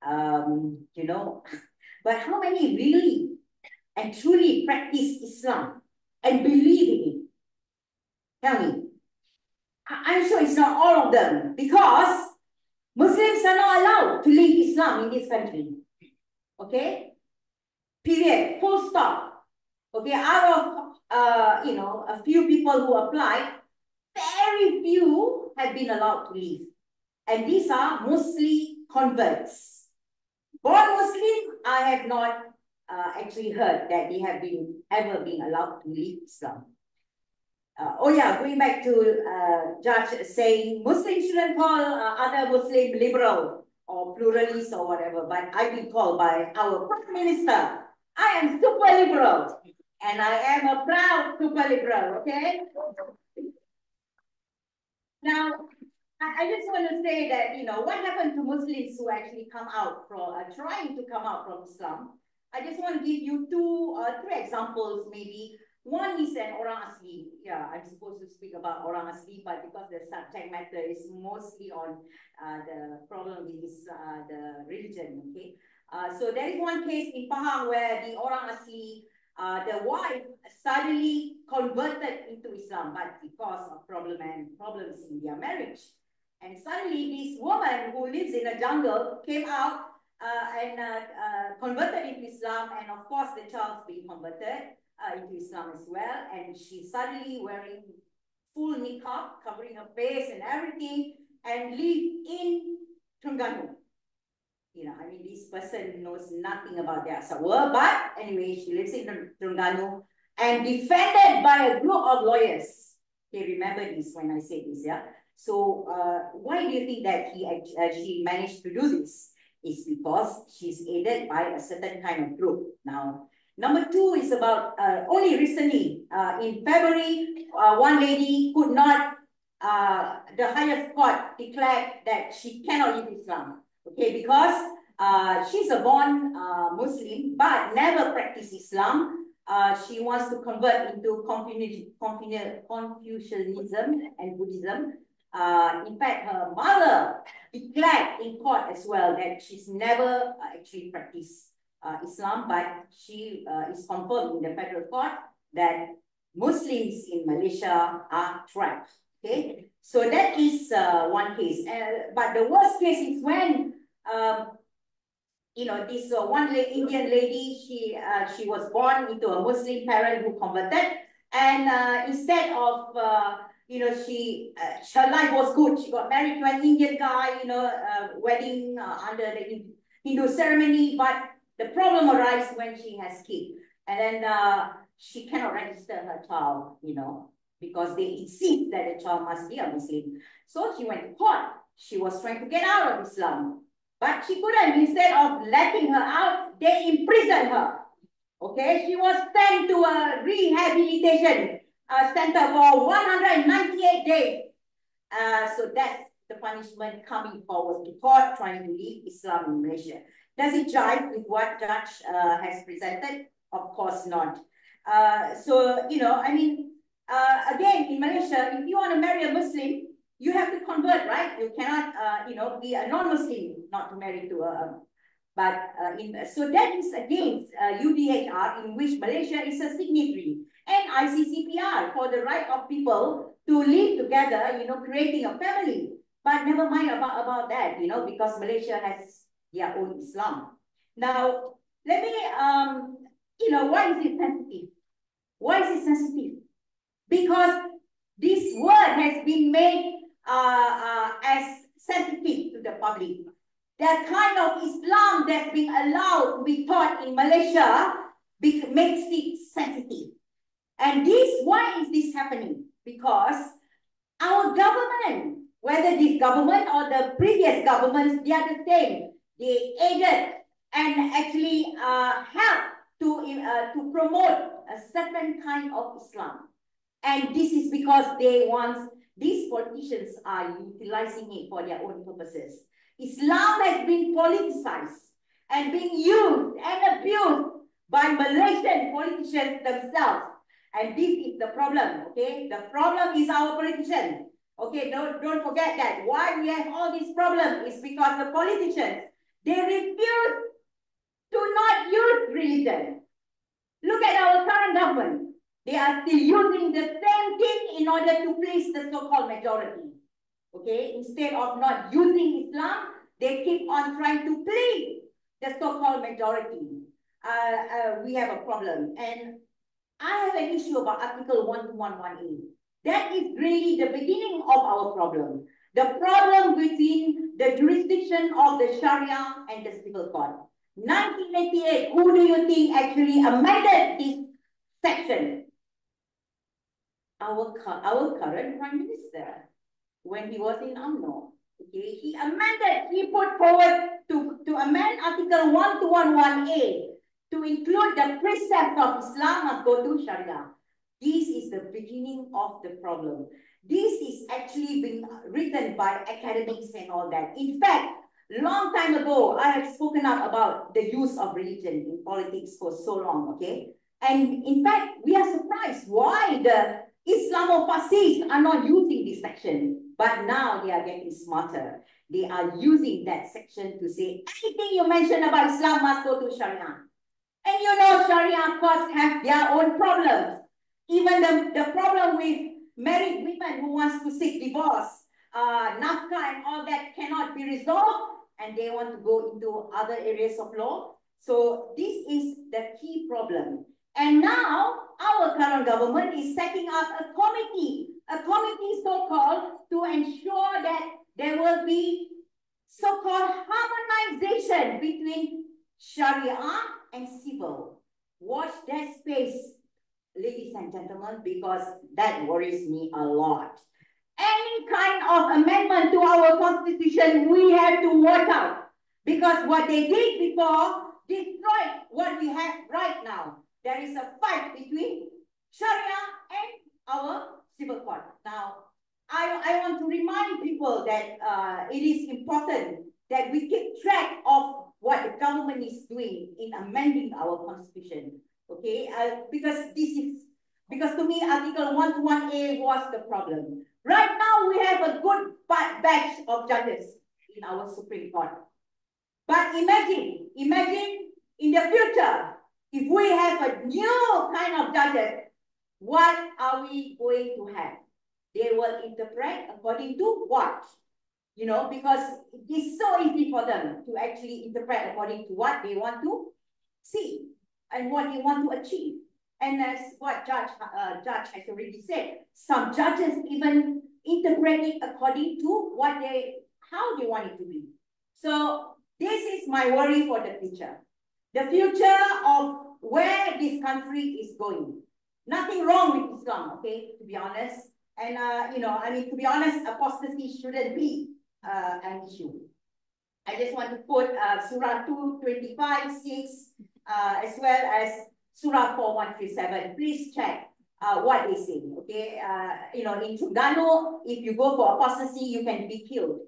But how many really and truly practice Islam and believe in it? Tell me. I'm sure it's not all of them, because Muslims are not allowed to leave Islam in this country. Okay? Period. Full stop. Okay? Out of, a few people who applied, very few have been allowed to leave. And these are mostly converts. Born Muslim, I have not actually heard that they have ever been allowed to leave Islam. Going back to Judge saying Muslims shouldn't call other Muslim liberal or pluralist or whatever, but I've been called by our Prime Minister. I am super liberal, and I am a proud super liberal, okay? Now, I just want to say that, what happened to Muslims who actually come out from, trying to come out from Islam? I just want to give you two or three examples maybe. One is an Orang Asli. Yeah, I'm supposed to speak about Orang Asli, but because the subject matter is mostly on the problem is the religion, okay? So there is one case in Pahang where the Orang Asli, the wife suddenly converted into Islam, but because of problems in their marriage. And suddenly this woman who lives in a jungle came out and converted into Islam, and of course the child's being converted into Islam as well, and she's suddenly wearing full niqab, covering her face and everything, and live in Terengganu. This person knows nothing about their Sabah, but anyway, she lives in Terengganu and defended by a group of lawyers. Okay, remember this when I say this, yeah? So, why do you think that she managed to do this? It's because she's aided by a certain kind of group. Now, number two is about only recently, in February, one lady could not, the highest court declared that she cannot leave Islam, okay, because she's a born Muslim but never practiced Islam. She wants to convert into Confucianism and Buddhism. In fact, her mother declared in court as well that she's never actually practiced Islam, but she is confirmed in the federal court that Muslims in Malaysia are trapped. Okay, so that is one case. But the worst case is when this one Indian lady, she was born into a Muslim parent who converted, and instead of her life was good. She got married to an Indian guy, wedding under the Hindu ceremony, but the problem arises when she has kids, and then she cannot register her child, because they insist that the child must be a Muslim. So she went to court. She was trying to get out of Islam, but she couldn't. Instead of letting her out, they imprisoned her. Okay, she was sent to a rehabilitation center for 198 days. So that's the punishment coming forward to court trying to leave Islam in Malaysia. Does it jive with what Judge has presented? Of course not. Again, in Malaysia, if you want to marry a Muslim, you have to convert, right? You cannot, be a non-Muslim not to marry to a... So that is against UDHR, in which Malaysia is a signatory, and ICCPR for the right of people to live together, creating a family. But never mind about that, because Malaysia has their own Islam. Now, let me, why is it sensitive? Why is it sensitive? Because this word has been made as sensitive to the public. That kind of Islam that's being allowed to be taught in Malaysia makes it sensitive. And why is this happening? Because our government, whether this government or the previous governments, they are the same. They aided and actually helped to promote a certain kind of Islam. And this is because these politicians are utilizing it for their own purposes. Islam has been politicized and being used and abused by Malaysian politicians themselves. And this is the problem, okay? The problem is our politicians. Okay, don't forget that. Why we have all these problems is because the politicians, they refuse to not use religion. Look at our current government. They are still using the same thing in order to please the so-called majority. Okay, instead of not using Islam, they keep on trying to please the so-called majority. We have a problem. And I have an issue about Article 1211A. That is really the beginning of our problem. The problem within the jurisdiction of the Sharia and the civil code. 1988, who do you think actually amended this section? Our current Prime Minister, when he was in UMNO. Okay, he amended, he put forward to amend Article 1211A to include the precepts of Islam must go to Sharia. This is the beginning of the problem. This is actually being written by academics and all that. In fact, long time ago, I have spoken up about the use of religion in politics for so long, okay? And in fact, we are surprised why the Islamofascists are not using this section. But now they are getting smarter. They are using that section to say, anything you mention about Islam must go to Sharia. And you know, Sharia courts have their own problems. Even the problem with married women who wants to seek divorce, NAFTA and all that cannot be resolved, and they want to go into other areas of law. So this is the key problem. And now our current government is setting up a committee so-called to ensure that there will be so-called harmonization between Sharia and civil. Watch that space, ladies and gentlemen, because that worries me a lot. Any kind of amendment to our constitution, we have to watch out, because what they did before destroyed what we have right now. There is a fight between Sharia and our civil code. Now, I want to remind people that it is important that we keep track of what the government is doing in amending our constitution. Okay, because to me, Article 121A was the problem. Right now, we have a good batch of judges in our Supreme Court. But imagine in the future, if we have a new kind of judges, what are we going to have? They will interpret according to what? You know, because it's so easy for them to actually interpret according to what they want to see and what they want to achieve. And that's what Judge has already said. Some judges even interpret it according to what how they want it to be. So this is my worry for the future. The future of where this country is going. Nothing wrong with Islam, okay, to be honest. And, you know, I mean, to be honest, apostasy shouldn't be an issue. I just want to quote Surah 2:25:6, as well as Surah 4:137. Please check what they say, okay? You know, in Tugdano, if you go for apostasy, you can be killed.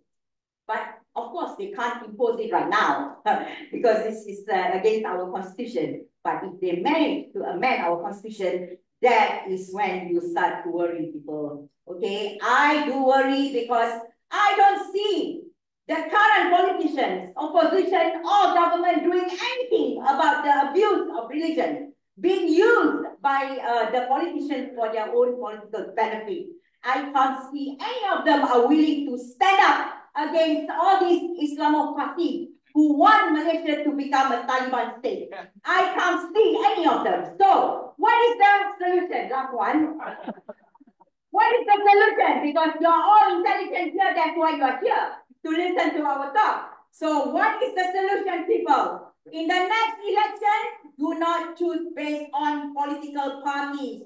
But of course, they can't impose it right now because this is against our constitution. But if they manage to amend our constitution, that is when you start to worry people. Okay, I do worry because I don't see the current politicians, opposition, or government doing anything about the abuse of religion being used by the politicians for their own political benefit. I can't see any of them are willing to stand up against all these Islamopathy who want Malaysia to become a Taliban state. I can't see any of them. So, what is the solution, last one? What is the solution? Because you are all intelligent here, that's why you are here, to listen to our talk. So, what is the solution, people? In the next election, do not choose based on political parties.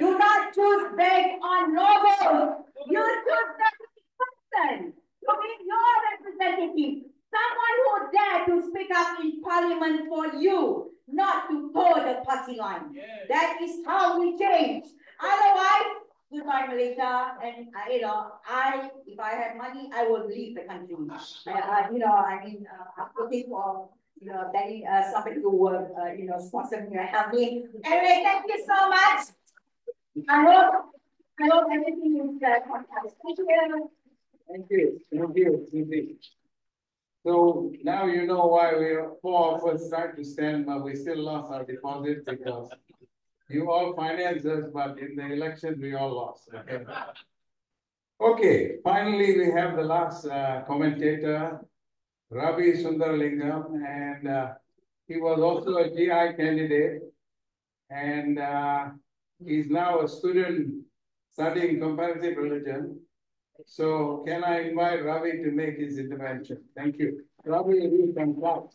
Do not choose based on logos. You choose the person. To be your representative, someone who dare to speak up in parliament for you, not to toe the party line. Yes. That is how we change. Otherwise, goodbye, Malaysia. Reza and if I had money, I would leave the country. Somebody who would, sponsor me or help me. Anyway, thank you so much. I hope everything is fantastic. Thank you. Thank you. Thank you. Thank you. So now you know why we four of us tried to stand, but we still lost our deposit because you all financed us, but in the election we all lost. Okay. Okay. Finally, we have the last commentator, Ravi Sundaralingam, and he was also a GI candidate, and he's now a student studying comparative religion. So, can I invite Ravi to make his intervention? Thank you. Ravi, you can talk.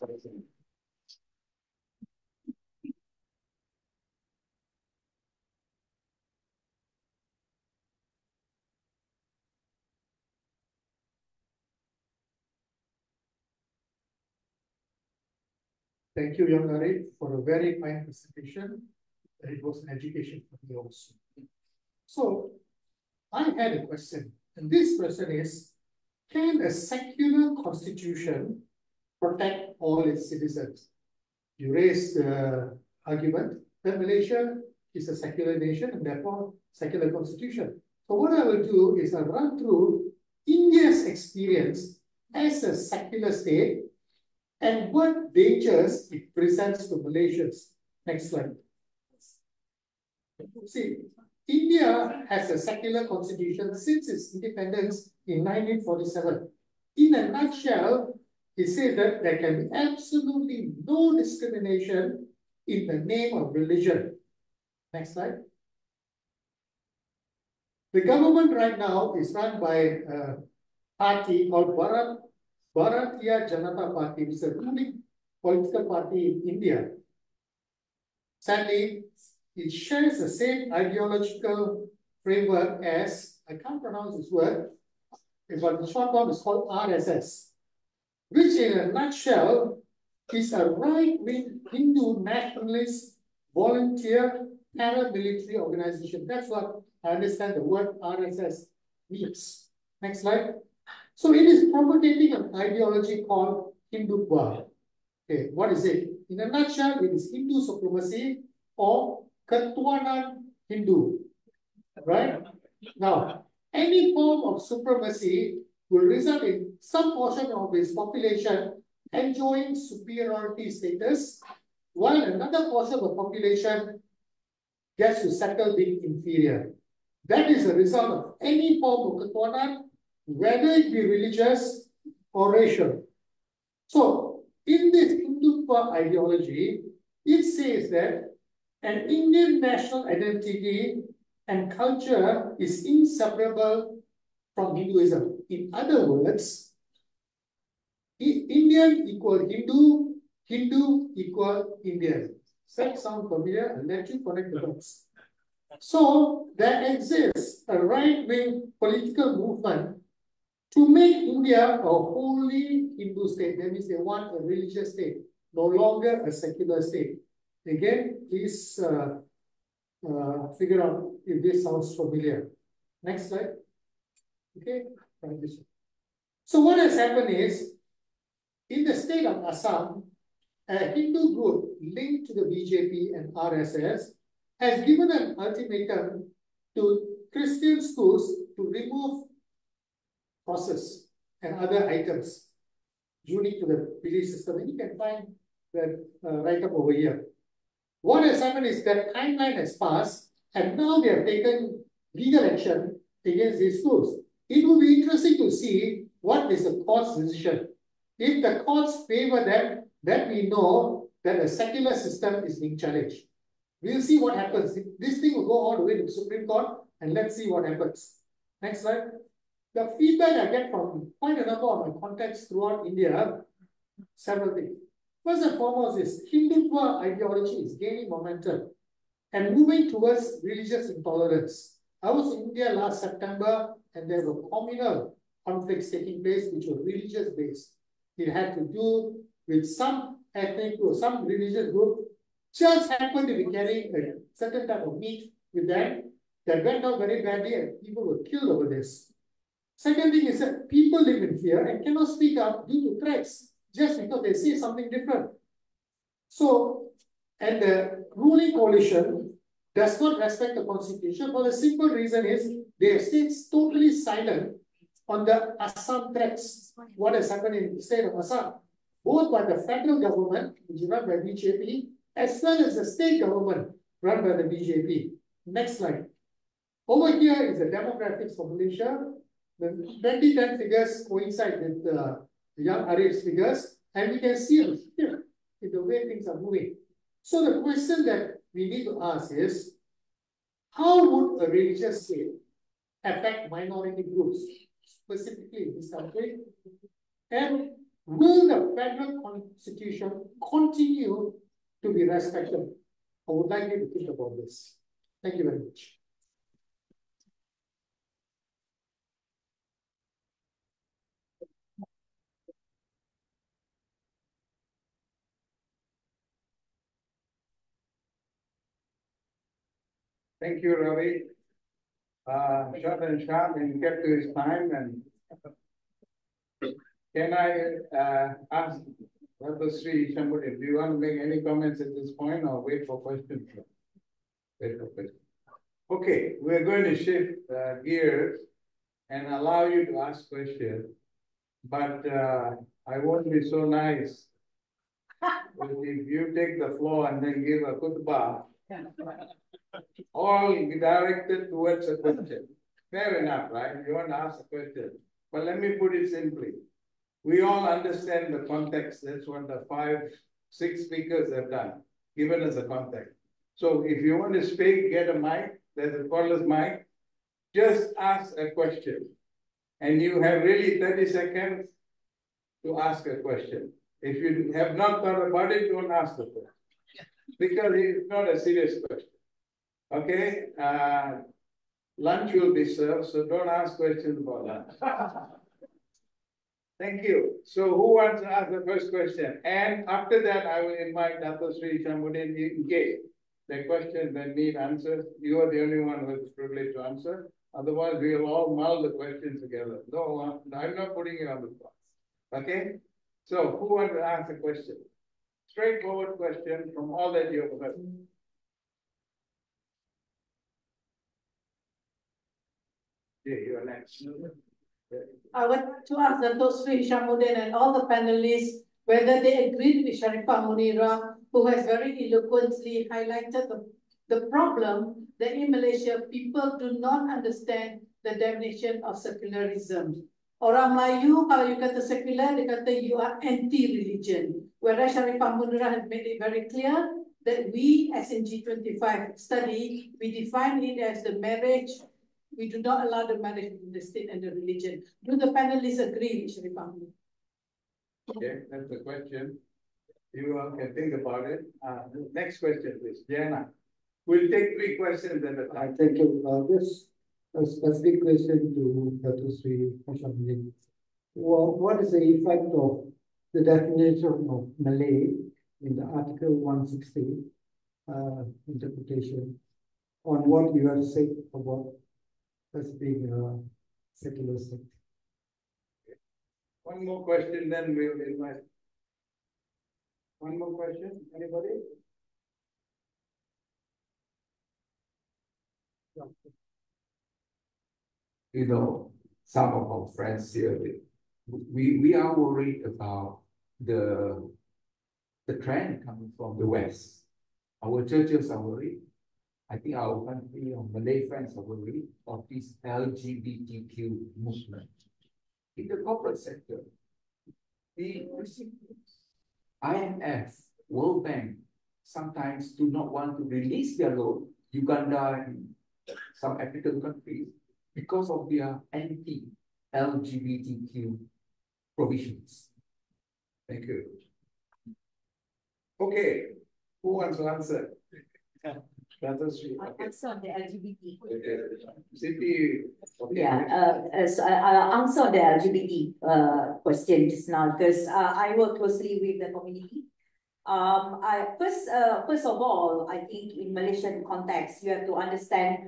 Thank you, Young Arif, for a very fine presentation. It was an education for me also. So, I had a question. And this question is, can a secular constitution protect all its citizens? You raised the argument that Malaysia is a secular nation and therefore secular constitution. So what I will do is I'll run through India's experience as a secular state and what dangers it presents to Malaysians. Next slide. See, India has a secular constitution since its independence in 1947. In a nutshell, he said that there can be absolutely no discrimination in the name of religion. Next slide. The government right now is run by a party called Bharatiya Janata Party, which is a ruling political party in India. Sadly, it shares the same ideological framework as, I can't pronounce this word, but the short form is called RSS, which in a nutshell is a right-wing Hindu nationalist volunteer paramilitary organization. That's what I understand the word RSS means. Next slide. So it is propagating an ideology called Hindutva. Okay, what is it? In a nutshell, it is Hindu supremacy or Katwanan Hindu, right? Now, any form of supremacy will result in some portion of its population enjoying superiority status, while another portion of the population gets to settle being inferior. That is the result of any form of Katwanan, whether it be religious or racial. So, in this Hindutva ideology, it says that an Indian national identity and culture is inseparable from Hinduism. In other words, Indian equal Hindu, Hindu equal Indian. Does that sound familiar? I'll let you connect the dots. So there exists a right-wing political movement to make India a wholly Hindu state. That means they want a religious state, no longer a secular state. Again, please figure out if this sounds familiar. Next slide. Okay. So what has happened is, in the state of Assam, a Hindu group linked to the BJP and RSS has given an ultimatum to Christian schools to remove crosses and other items unique to the belief system. And you can find that write-up over here. What has happened is that timeline has passed and now they have taken legal action against these schools. It will be interesting to see what is the court's decision. If the courts favor them, then we know that the secular system is being challenged. We'll see what happens. This thing will go all the way to the Supreme Court and let's see what happens. Next slide. The feedback I get from quite a number of my contacts throughout India, several things. First and foremost is Hindutva ideology is gaining momentum and moving towards religious intolerance. I was in India last September and there were communal conflicts taking place which were religious based. It had to do with some ethnic group, some religious group just happened to be carrying a certain type of meat with them that went out very badly and people were killed over this. Second thing is that people live in fear and cannot speak up due to threats just because they say something different. So, and the ruling coalition does not respect the constitution for the simple reason is they have stayed totally silent on the Assam threats, what has happened in the state of Assam, both by the federal government, which is run by BJP, as well as the state government run by the BJP. Next slide. Over here is the demographics of Malaysia. The 2010 figures coincide with the Young Arabs figures, and we can see a shift in the way things are moving. So the question that we need to ask is, how would a religious state affect minority groups, specifically in this country? And will the federal constitution continue to be respected? I would like you to think about this. Thank you very much. Thank you, Ravi. Short and sharp, and kept to his time. And can I ask Dato' Sri Hishamudin, do you want to make any comments at this point or wait for questions? Wait for questions. Okay, we're going to shift gears and allow you to ask questions, but I won't be so nice if you take the floor and then give a khutbah. All directed towards a question. Fair enough, right? You want to ask a question. But let me put it simply. We all understand the context. That's what the 5, 6 speakers have done, given us a context. So if you want to speak, get a mic, there's a cordless mic, just ask a question. And you have really 30 seconds to ask a question. If you have not thought about it, don't ask the question. Because it's not a serious question. Okay, lunch will be served, so don't ask questions about lunch. Thank you. So who wants to ask the first question? And after that, I will invite Dato' Sri Hishamudin in case the questions that need answers. You are the only one with the privilege to answer. Otherwise, we will all mull the questions together. No, I'm not putting it on the spot. Okay? So who wants to ask the question? Straightforward question from all that you have heard. You are next. I want to ask Dato' Sri Hishamudin and all the panelists whether they agreed with Sharifah Munira, who has very eloquently highlighted the problem that in Malaysia people do not understand the definition of secularism. Orang Melayu, kalau you kata secular, they kata you are anti-religion. Whereas Sharifah Munira has made it very clear that we, as in G25 study, we define it as the marriage. We do not allow the marriage in the state and the religion. Do the panelists agree, Sharifah? Okay, that's the question. You all can think about it. Next question, please. Diana. We'll take 3 questions at a time. Thank you. This a specific question to Dato' Sri Hishamudin. Well, what is the effect of the definition of Malay in the Article 160 interpretation on what you have said about as being a secular sect? Okay. One more question, then we'll invite. One more question, anybody? No. You know, some of our friends here, we are worried about the trend coming from the West. Our churches are worried. I think our country or Malay friends are worried of this LGBTQ movement. In the corporate sector, the IMF, World Bank, sometimes do not want to release their loan, Uganda and some African countries, because of their anti-LGBTQ provisions. Thank you. Okay, who wants to answer? Answer on the LGBT. Okay. Yeah, I'll answer on the LGBT question just now because I work closely with the community. First of all, I think in Malaysian context, you have to understand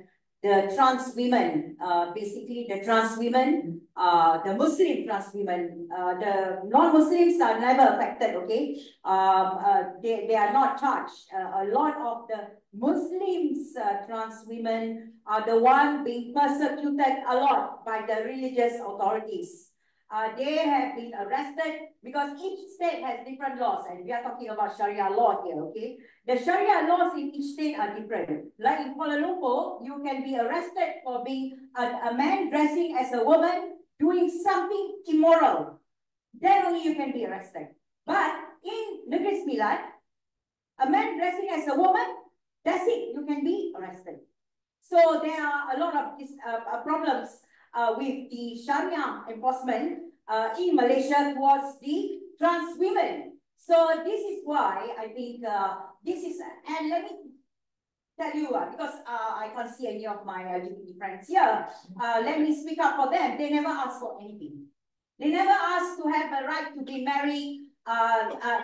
the trans women, basically the trans women, the Muslim trans women, the non-Muslims are never affected, okay? They are not charged. A lot of the Muslims trans women are the one being persecuted a lot by the religious authorities. They have been arrested because each state has different laws, and we are talking about Sharia law here, okay? The Sharia laws in each state are different. Like in Kuala Lumpur, you can be arrested for being a man dressing as a woman, doing something immoral. Then only you can be arrested. But in Negeri Sembilan, a man dressing as a woman, that's it, you can be arrested. So there are a lot of problems with the Sharia enforcement in Malaysia towards the trans women. So this is why I think this is, and let me tell you, because I can't see any of my LGBT friends here, let me speak up for them. They never asked for anything. They never asked to have a right to be married, you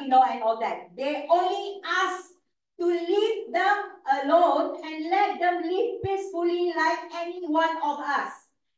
know, and all that. They only asked to leave them alone and let them live peacefully like any one of us.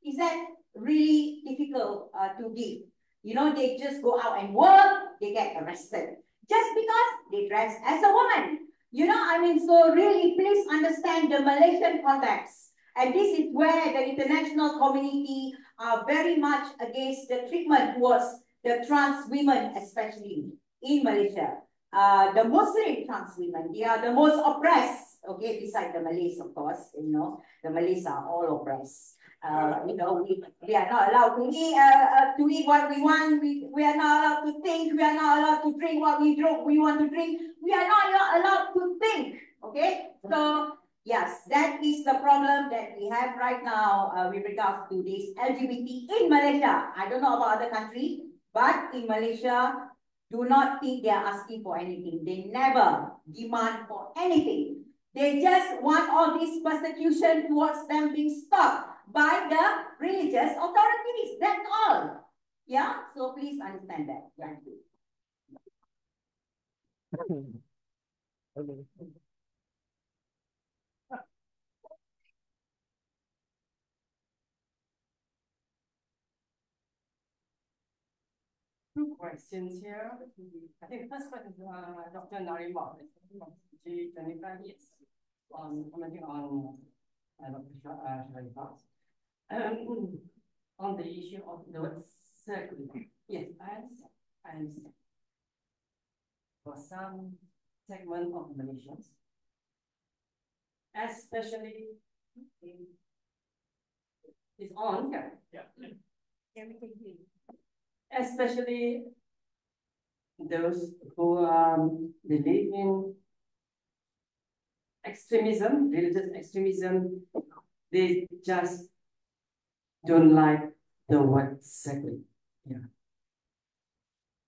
Is that really difficult to give? You know, they just go out and work, they get arrested. Just because they dress as a woman. You know, I mean, so really, please understand the Malaysian context. And this is where the international community are very much against the treatment towards the trans women, especially in Malaysia. The Muslim trans women, they are the most oppressed, okay, besides the Malays, of course, you know, the Malays are all oppressed. You know, we are not allowed to eat what we want. We are not allowed to think. We are not allowed to drink what we want to drink. We are not allowed to think. Okay, so yes, that is the problem that we have right now with regards to this LGBT in Malaysia. I don't know about other countries, but in Malaysia, do not think they are asking for anything. They never demand for anything. They just want all this persecution towards them being stopped by the religious authorities. That's all. Yeah, so please understand that. Thank you. Two questions here. I think the first question is Dr. Narima, 25 years, commenting on Dr. Sharifa's. On the issue of the word circular, yes, I understand. For some segment of Malaysians, especially in, it's on here. Yeah. Yeah, we can hear. Especially those who believe in extremism, religious extremism, they just don't like the word secular. Yeah.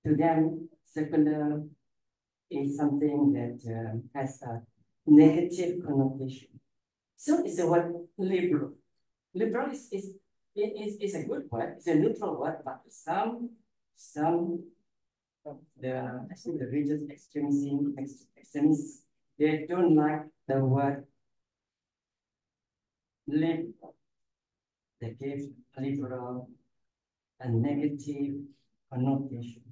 To them, secular is something that has a negative connotation. So it's the word liberal. Liberal is a good word. It's a neutral word, but some of the religious extremists, they don't like the word liberal. They gave liberal a negative connotation.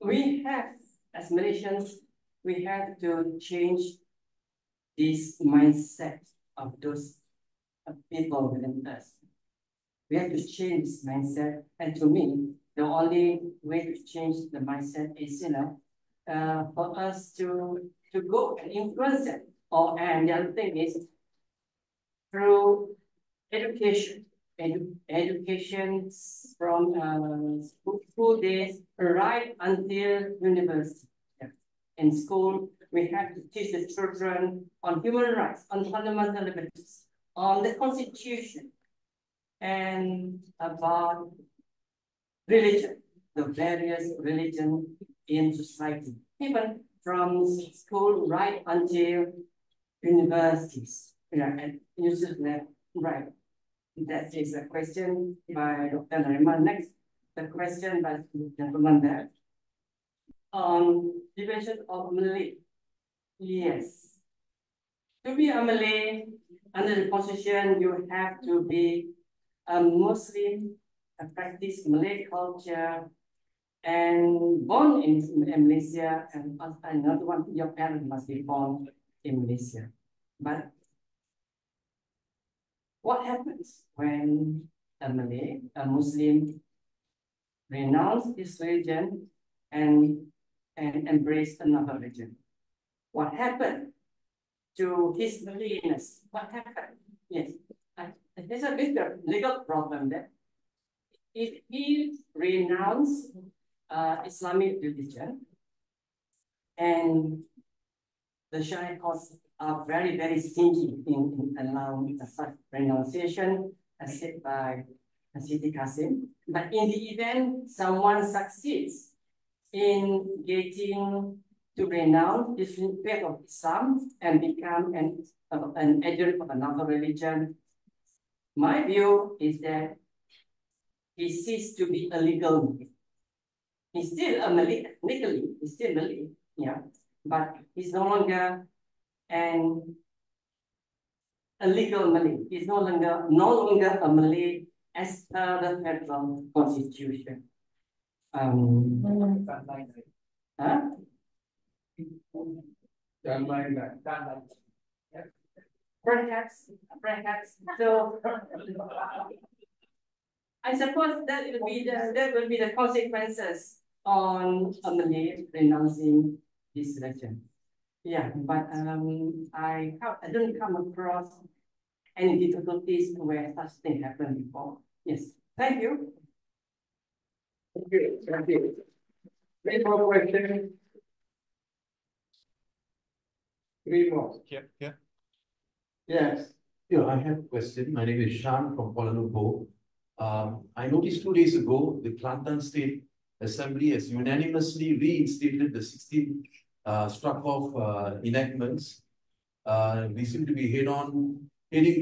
We have, as Malaysians, we have to change this mindset of those people within us. We have to change this mindset. And to me, the only way to change the mindset is, you know, for us to go and influence them. Or, and the other thing is, through education, education from school days right until university. Yeah. In school, we have to teach the children on human rights, on fundamental liberties, on the constitution, and about religion, the various religions in society, even from school right until universities. And you said that right. That is a question by Dr. Nariman. Next, the question by the gentleman there. Division of Malay. Yes. To be a Malay, under the constitution, you have to be a Muslim, practice Malay culture, and born in Malaysia, and another one, your parents must be born in Malaysia. But what happens when a Malay, a Muslim, renounces his religion and embraces another religion? What happened to his Malayness? What happened? Yes, there's a big legal problem there. If he renounced Islamic religion, and the Sharia courts are very, very stingy in allowing such renunciation, as said by Siti Kasim. But in the event someone succeeds in getting to renounce his faith of Islam and become an adherent of another religion, my view is that he ceased to be a legal Malay. He's still a Malay, legally, he's still Malay, yeah, but he's no longer a legal Malay. He's no longer a Malay as per the Federal Constitution. Huh? Perhaps. So I suppose that will be the consequences on a Malay renouncing this religion. Yeah, but I don't come across any difficulties where such thing happened before. Yes, thank you. Thank you. Thank you. Any more questions? Three more. Yeah. Yeah. Yes. Yeah, I have a question. My name is Shan from Kuala Lumpur. I noticed 2 days ago the Kelantan State Assembly has unanimously reinstated the 16 struck-off enactments. We seem to be heading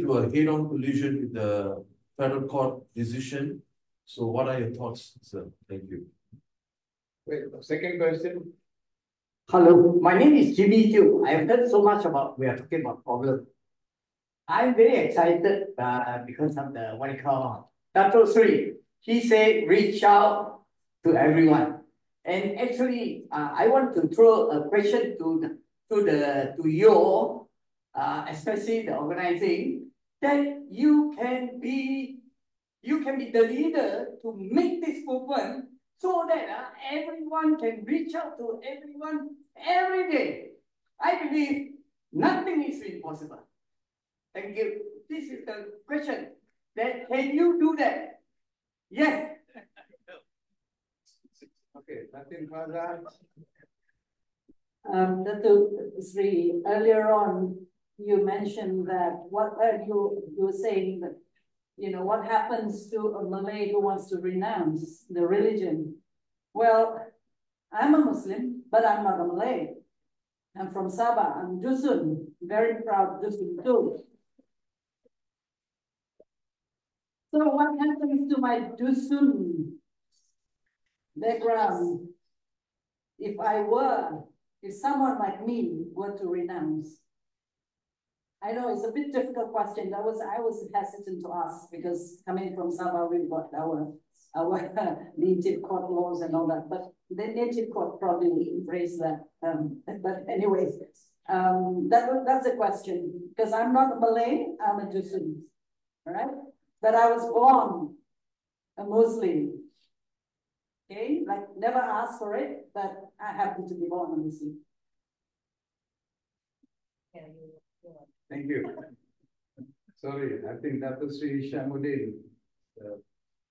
to a head-on collision with the federal court decision. So, what are your thoughts, sir? Thank you. Wait, second question. Hello, my name is Jimmy Teo. I've heard so much about we are talking about problems. I'm very excited because of the what you call Dato' Sri. He said, reach out to everyone. And actually, I want to throw a question to you all, especially the organizing, that you can be the leader to make this movement so that everyone can reach out to everyone every day. I believe nothing is impossible. Thank you. This is the question. That can you do that? Yes. Okay, nothing further. Dato' Sri, earlier on, you mentioned that what you were saying that, you know, what happens to a Malay who wants to renounce the religion? Well, I'm a Muslim, but I'm not a Malay. I'm from Sabah. I'm Dusun, very proud Dusun too. So what happens to my Dusun background if someone like me were to renounce? I know it's a bit difficult question. I was hesitant to ask because coming from Sabah, we've got our native court laws and all that, but the native court probably embrace that. But anyway, that's a question because I'm not a Malay, I'm a Dusun, all right? But I was born a Muslim, okay? Like never asked for it, but I happen to be born a Muslim. Yeah. Thank you. Sorry, I think Dato' Sri Hishamudin,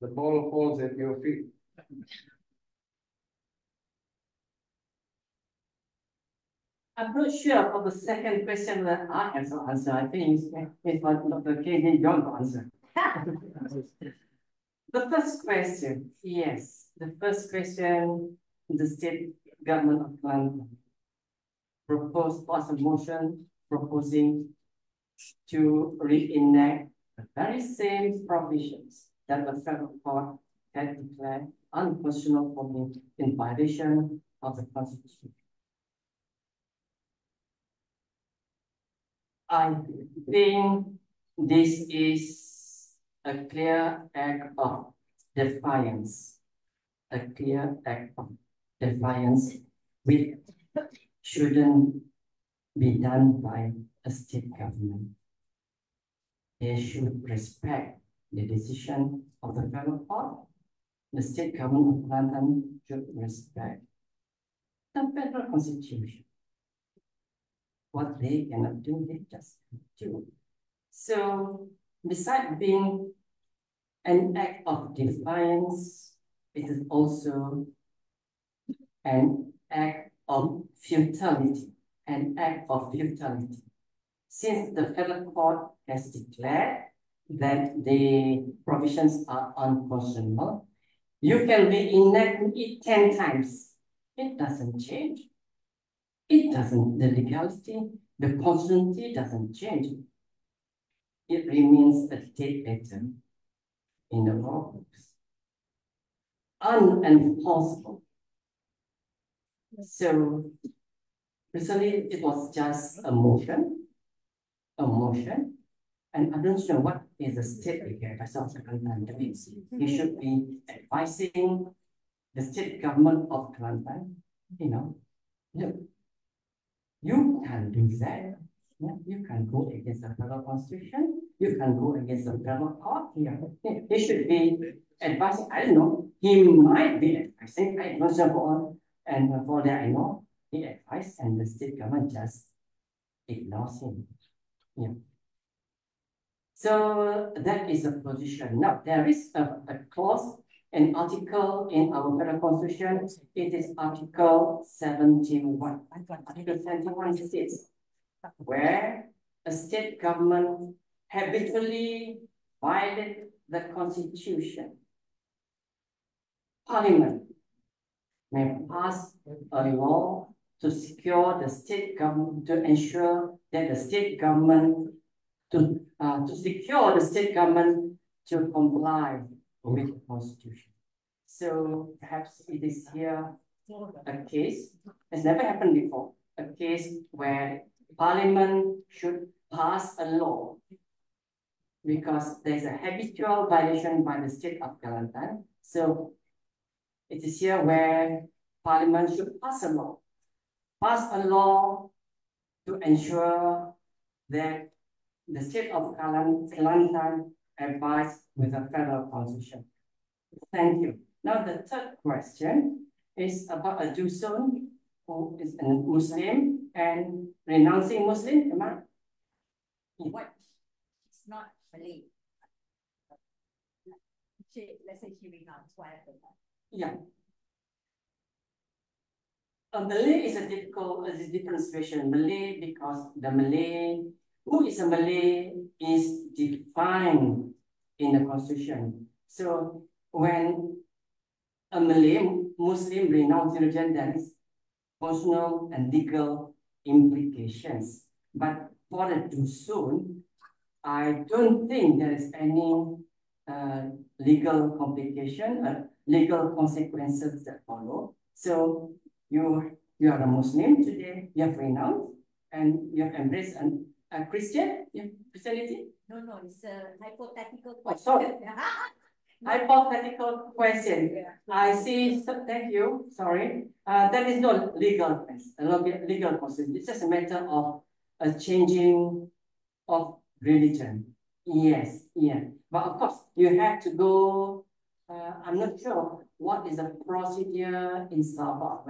the ball falls at your feet. I'm not sure for the second question that I have to answer. I think it's what Dr. K.D. Young to answer. The first question, yes. The first question, the state government of Kelantan proposing to reenact the very same provisions that the federal court had declared unconstitutional for being in violation of the constitution. I think this is a clear act of defiance, which shouldn't be done by a state government. They should respect the decision of the federal court. The state government of Kelantan should respect the federal constitution. What they cannot do, they just do. So, besides being an act of defiance, it is also an act of futility, since the federal court has declared that the provisions are unconstitutional. You can reenact it 10 times. It doesn't change. The legality, the constituency doesn't change. It remains a dead pattern in the law books, unenforceable. So recently it was just a motion, and I don't know what is the state government doing. It should be advising the state government of Kelantan, you know, look, you can do that. Yeah, you can go against the federal constitution. You can go against the federal court. Yeah, he should be advising. I don't know. He might be advising. I don't know for all that I know, he advised, and the state government just ignores him. Yeah. So that is a position. Now there is a clause, an article in our federal constitution. It is Article 71. Article 71 says, where a state government habitually violates the constitution, Parliament may pass a law to secure the state government, to ensure that the state government, to secure the state government to comply with the constitution. So perhaps it is here a case, it's never happened before, a case where Parliament should pass a law because there's a habitual violation by the state of Kelantan. So it is here where Parliament should pass a law. To ensure that the state of Kelantan abides with the federal constitution. Thank you. Now the third question is about a Dusun who is a Muslim and renouncing Muslim, am I? What? It's not believed. Let's say she renounced, what happened? Yeah. Malay is a difficult, is a different situation. Malay, because the Malay, who is a Malay, is defined in the constitution. So when a Malay Muslim renounces religion, there is personal and legal implications. But for the Dusun, I don't think there is any legal complication, legal consequences that follow. So you are a Muslim today, you have renounced, and you have embraced a Christian, Christianity? No, it's a hypothetical question. Oh, sorry. Hypothetical question. Yeah. I see. So, thank you. Sorry. That is not legal. Legal question. It's just a matter of a changing of religion. Yes. Yeah. But of course, you have to go. I'm not sure what is the procedure in Sabah.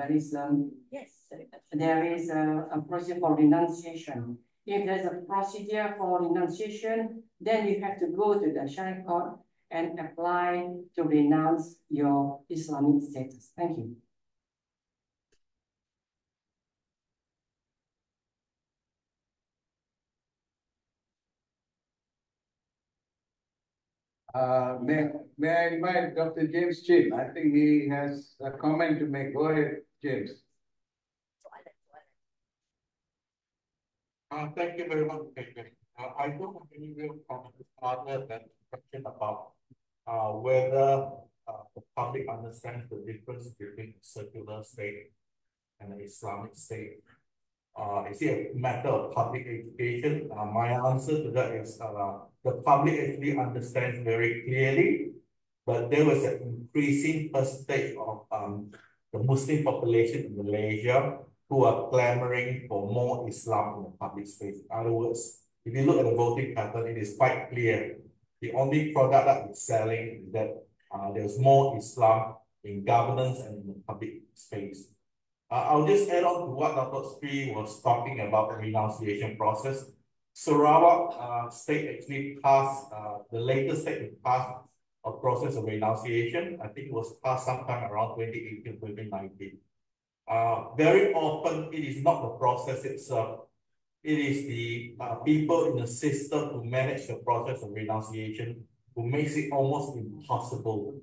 There is a procedure for renunciation. If there's a procedure for renunciation, then you have to go to the Sharia Court and apply to renounce your Islamic status. Thank you. May I invite Dr. James Chin? I think he has a comment to make. Go ahead, James. Thank you very much. I do continue from the father that question about whether the public understands the difference between a secular state and an Islamic state. Is it a matter of public education? My answer to that is the public actually understands very clearly, but there was an increasing percentage of the Muslim population in Malaysia who are clamoring for more Islam in the public space. In other words, if you look at the voting pattern, it is quite clear. The only product that it's selling is that there's more Islam in governance and in the public space. I'll just add on to what Dato' Sri was talking about the renunciation process. Sarawak state actually passed, the latest state passed a process of renunciation. I think it was passed sometime around 2018, 2019. Very often, it is not the process itself. It is the people in the system who manage the process of renunciation who makes it almost impossible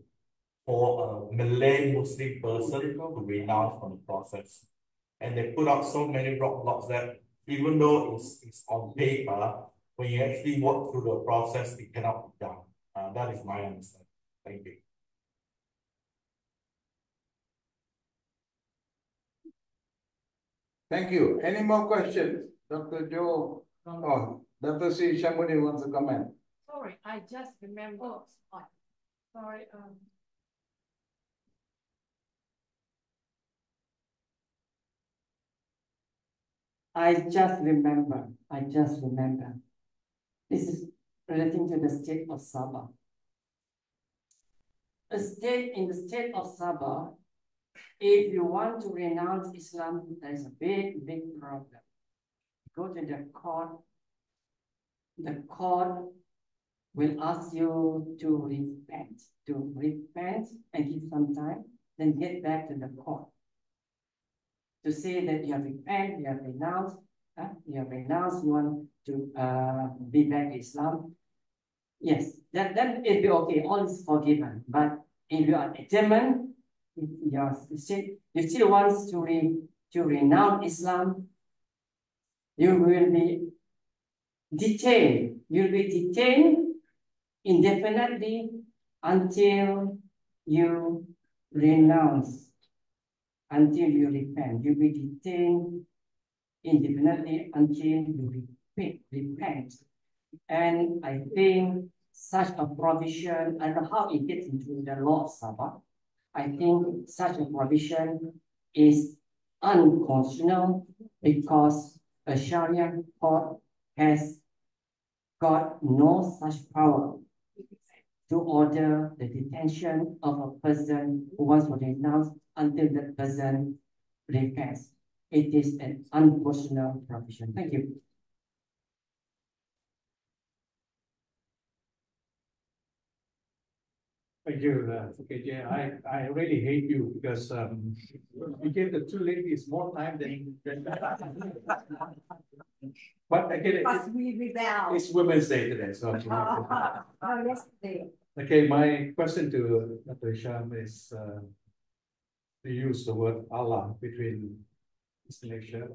for a Malay Muslim person to renounce from the process. And they put up so many roadblocks that even though it's on paper, when you actually walk through the process, it cannot be done. That is my understanding. Thank you. Thank you. Any more questions? Dr. Joe, oh, Dr. Sri Hishamudin wants to comment. Sorry, I just remembered. Oh, sorry. I just remember. This is relating to the state of Sabah. In the state of Sabah, if you want to renounce Islam, there's a big, big problem. Go to the court. The court will ask you to repent. And give some time, then get back to the court to say that you have repented, you have renounced, you want to be back Islam. Yes, then it'll be okay, all is forgiven. But if you are determined, you still want to renounce Islam, you will be detained. You'll be detained indefinitely until you renounce. Until you repent, you'll be detained indefinitely until you repent. And I think such a provision, I don't know how it gets into the law of Sabah. I think such a provision is unconstitutional because a Sharia court has got no such power to order the detention of a person who wants to renounce until the person repents. It is an unconstitutional provision. Thank you. Thank you, KJ. I really hate you because you gave the two ladies more time than but again, it's Women's Day today, so yesterday. Okay, my question to Dr. Hisham is to use the word Allah between Malaysia,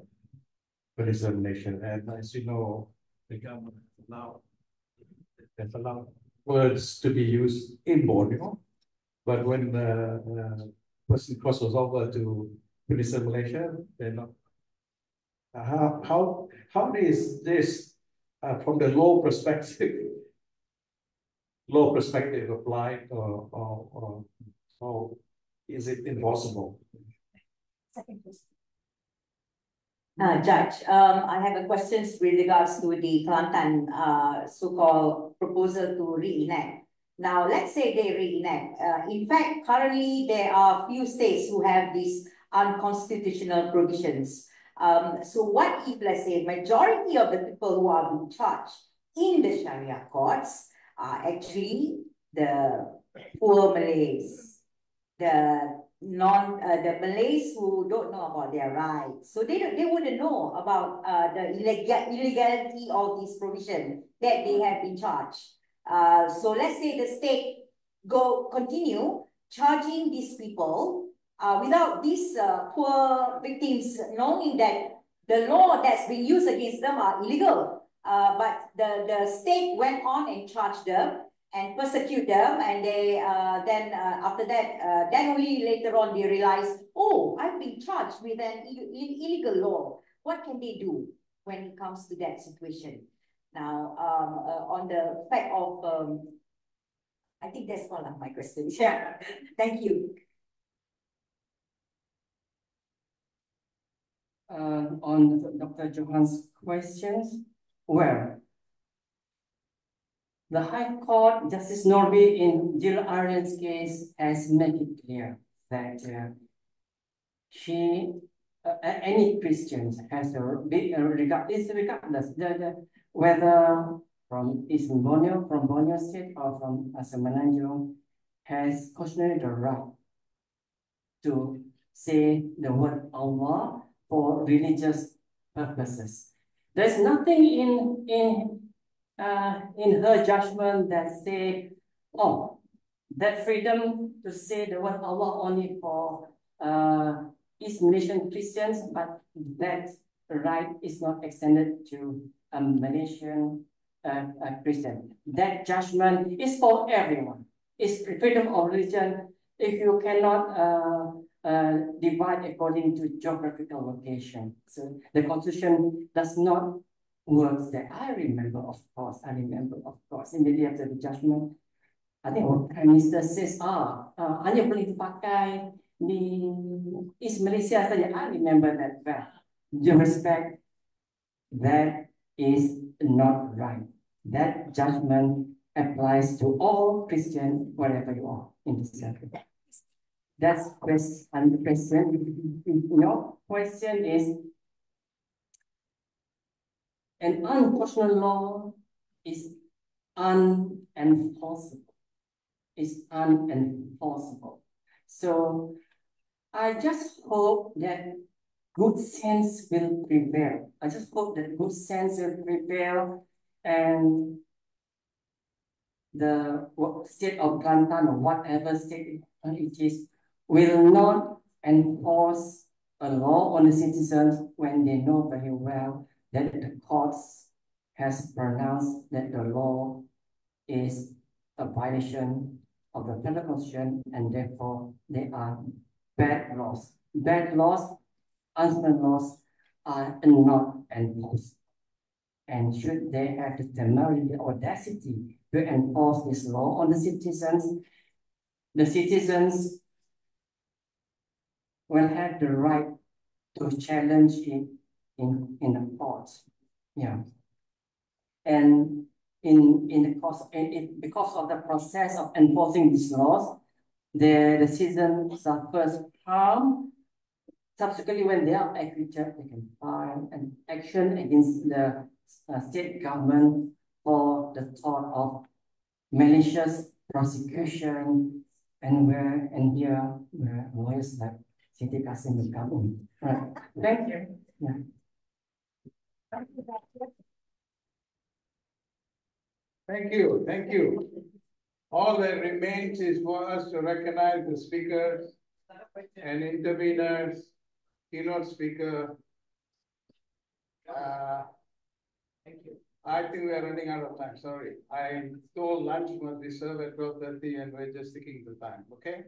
Buddhism nation, and as you know, the government has allowed words to be used in Borneo, but when the person crosses over to Buddhism Malaysia, they're not. How is this from the law perspective applied, or how is it enforceable? Second question. Judge, I have a question with regards to the Kelantan so-called proposal to reenact. Now, let's say they reenact. In fact, currently there are few states who have these unconstitutional provisions. So what if, let's say, majority of the people who are being charged in the Sharia courts are actually the poor Malays, the Malays who don't know about their rights, so they wouldn't know about the illegality of this provision that they have been charged. So let's say the state continue charging these people without these poor victims knowing that the law that's being used against them are illegal. But the state went on and charged them and persecute them, and they after that, then only later on they realize, oh, I've been charged with an illegal law. what can they do when it comes to that situation? Now, on the fact of, I think that's all of my questions. Yeah, thank you. On Dr. Johan's questions, well, the High Court Justice Norby in Jill Arian's case has made it clear that any Christians has a regard, it's regardless whether from East Borneo, from Borneo State, or from Semenanjung, has constitutionally the right to say the word Allah for religious purposes. There's nothing in her judgment that say, oh, that freedom to say the word Allah only for East Malaysian Christians, but that right is not extended to a Malaysian Christian. That judgment is for everyone. It's freedom of religion if you cannot divide according to geographical location. So the Constitution does not work there. I remember, of course, immediately after the judgment, I think our Prime Minister says, hanya boleh dipakai di East Malaysia saja. I remember that well. Due respect, that is not right. That judgment applies to all Christians, wherever you are in this country. That's question. Your question is, an unconstitutional law is unenforceable. It's unenforceable. So I just hope that good sense will prevail. I just hope that good sense will prevail and the state of Kelantan or whatever state it is will not enforce a law on the citizens when they know very well that the courts has pronounced that the law is a violation of the Federal Constitution and therefore they are bad laws. Bad laws, unconstitutional laws are not enforced. And should they have the temerity, the audacity to enforce this law on the citizens will have the right to challenge it in the court. Yeah. And because of the process of enforcing these laws, the citizens suffers harm. Subsequently, when they are acquitted, they can file an action against the state government for the thought of malicious prosecution, and here lawyers like Siti Kasim will come in. Right. Thank you. Yeah. Thank you. All that remains is for us to recognize the speakers and interveners, keynote speaker. Thank you. I think we are running out of time. Sorry, I told lunch must be served at 12:30, and we're just sticking to time. Okay.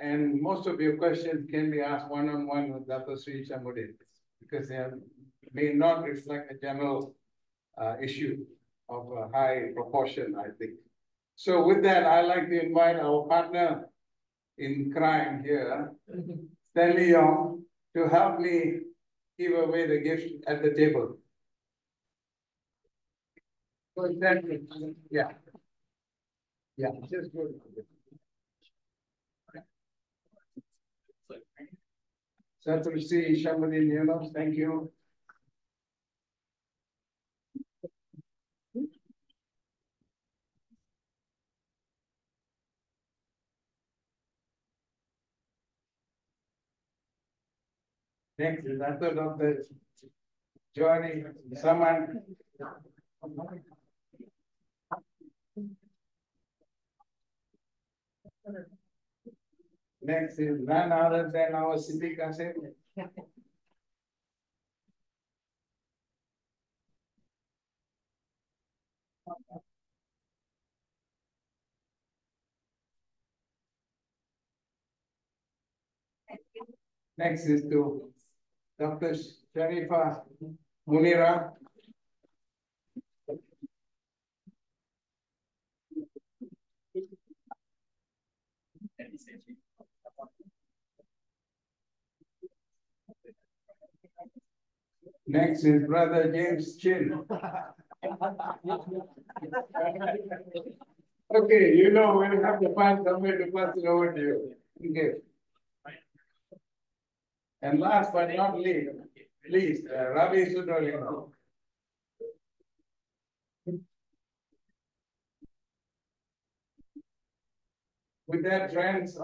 And most of your questions can be asked one-on-one with Dato' Sri Hishamudin, because they may not reflect the general issue of a high proportion, I think. So with that, I'd like to invite our partner in crime here, Stanley Yong, to help me give away the gift at the table. Yeah. Yeah, just go. Dato' Sri Hishamudin Yunus, thank you. Next is Dato' Dr. Johnny Saman. Next is none other than our Siti Kasim. Next is to Dr. Sharifah Munira, next is Brother James Chin. Okay, you know, we'll have to find somewhere to pass it over to you. Okay. And last but not least, please, Ravi Sudolino. With that, friends,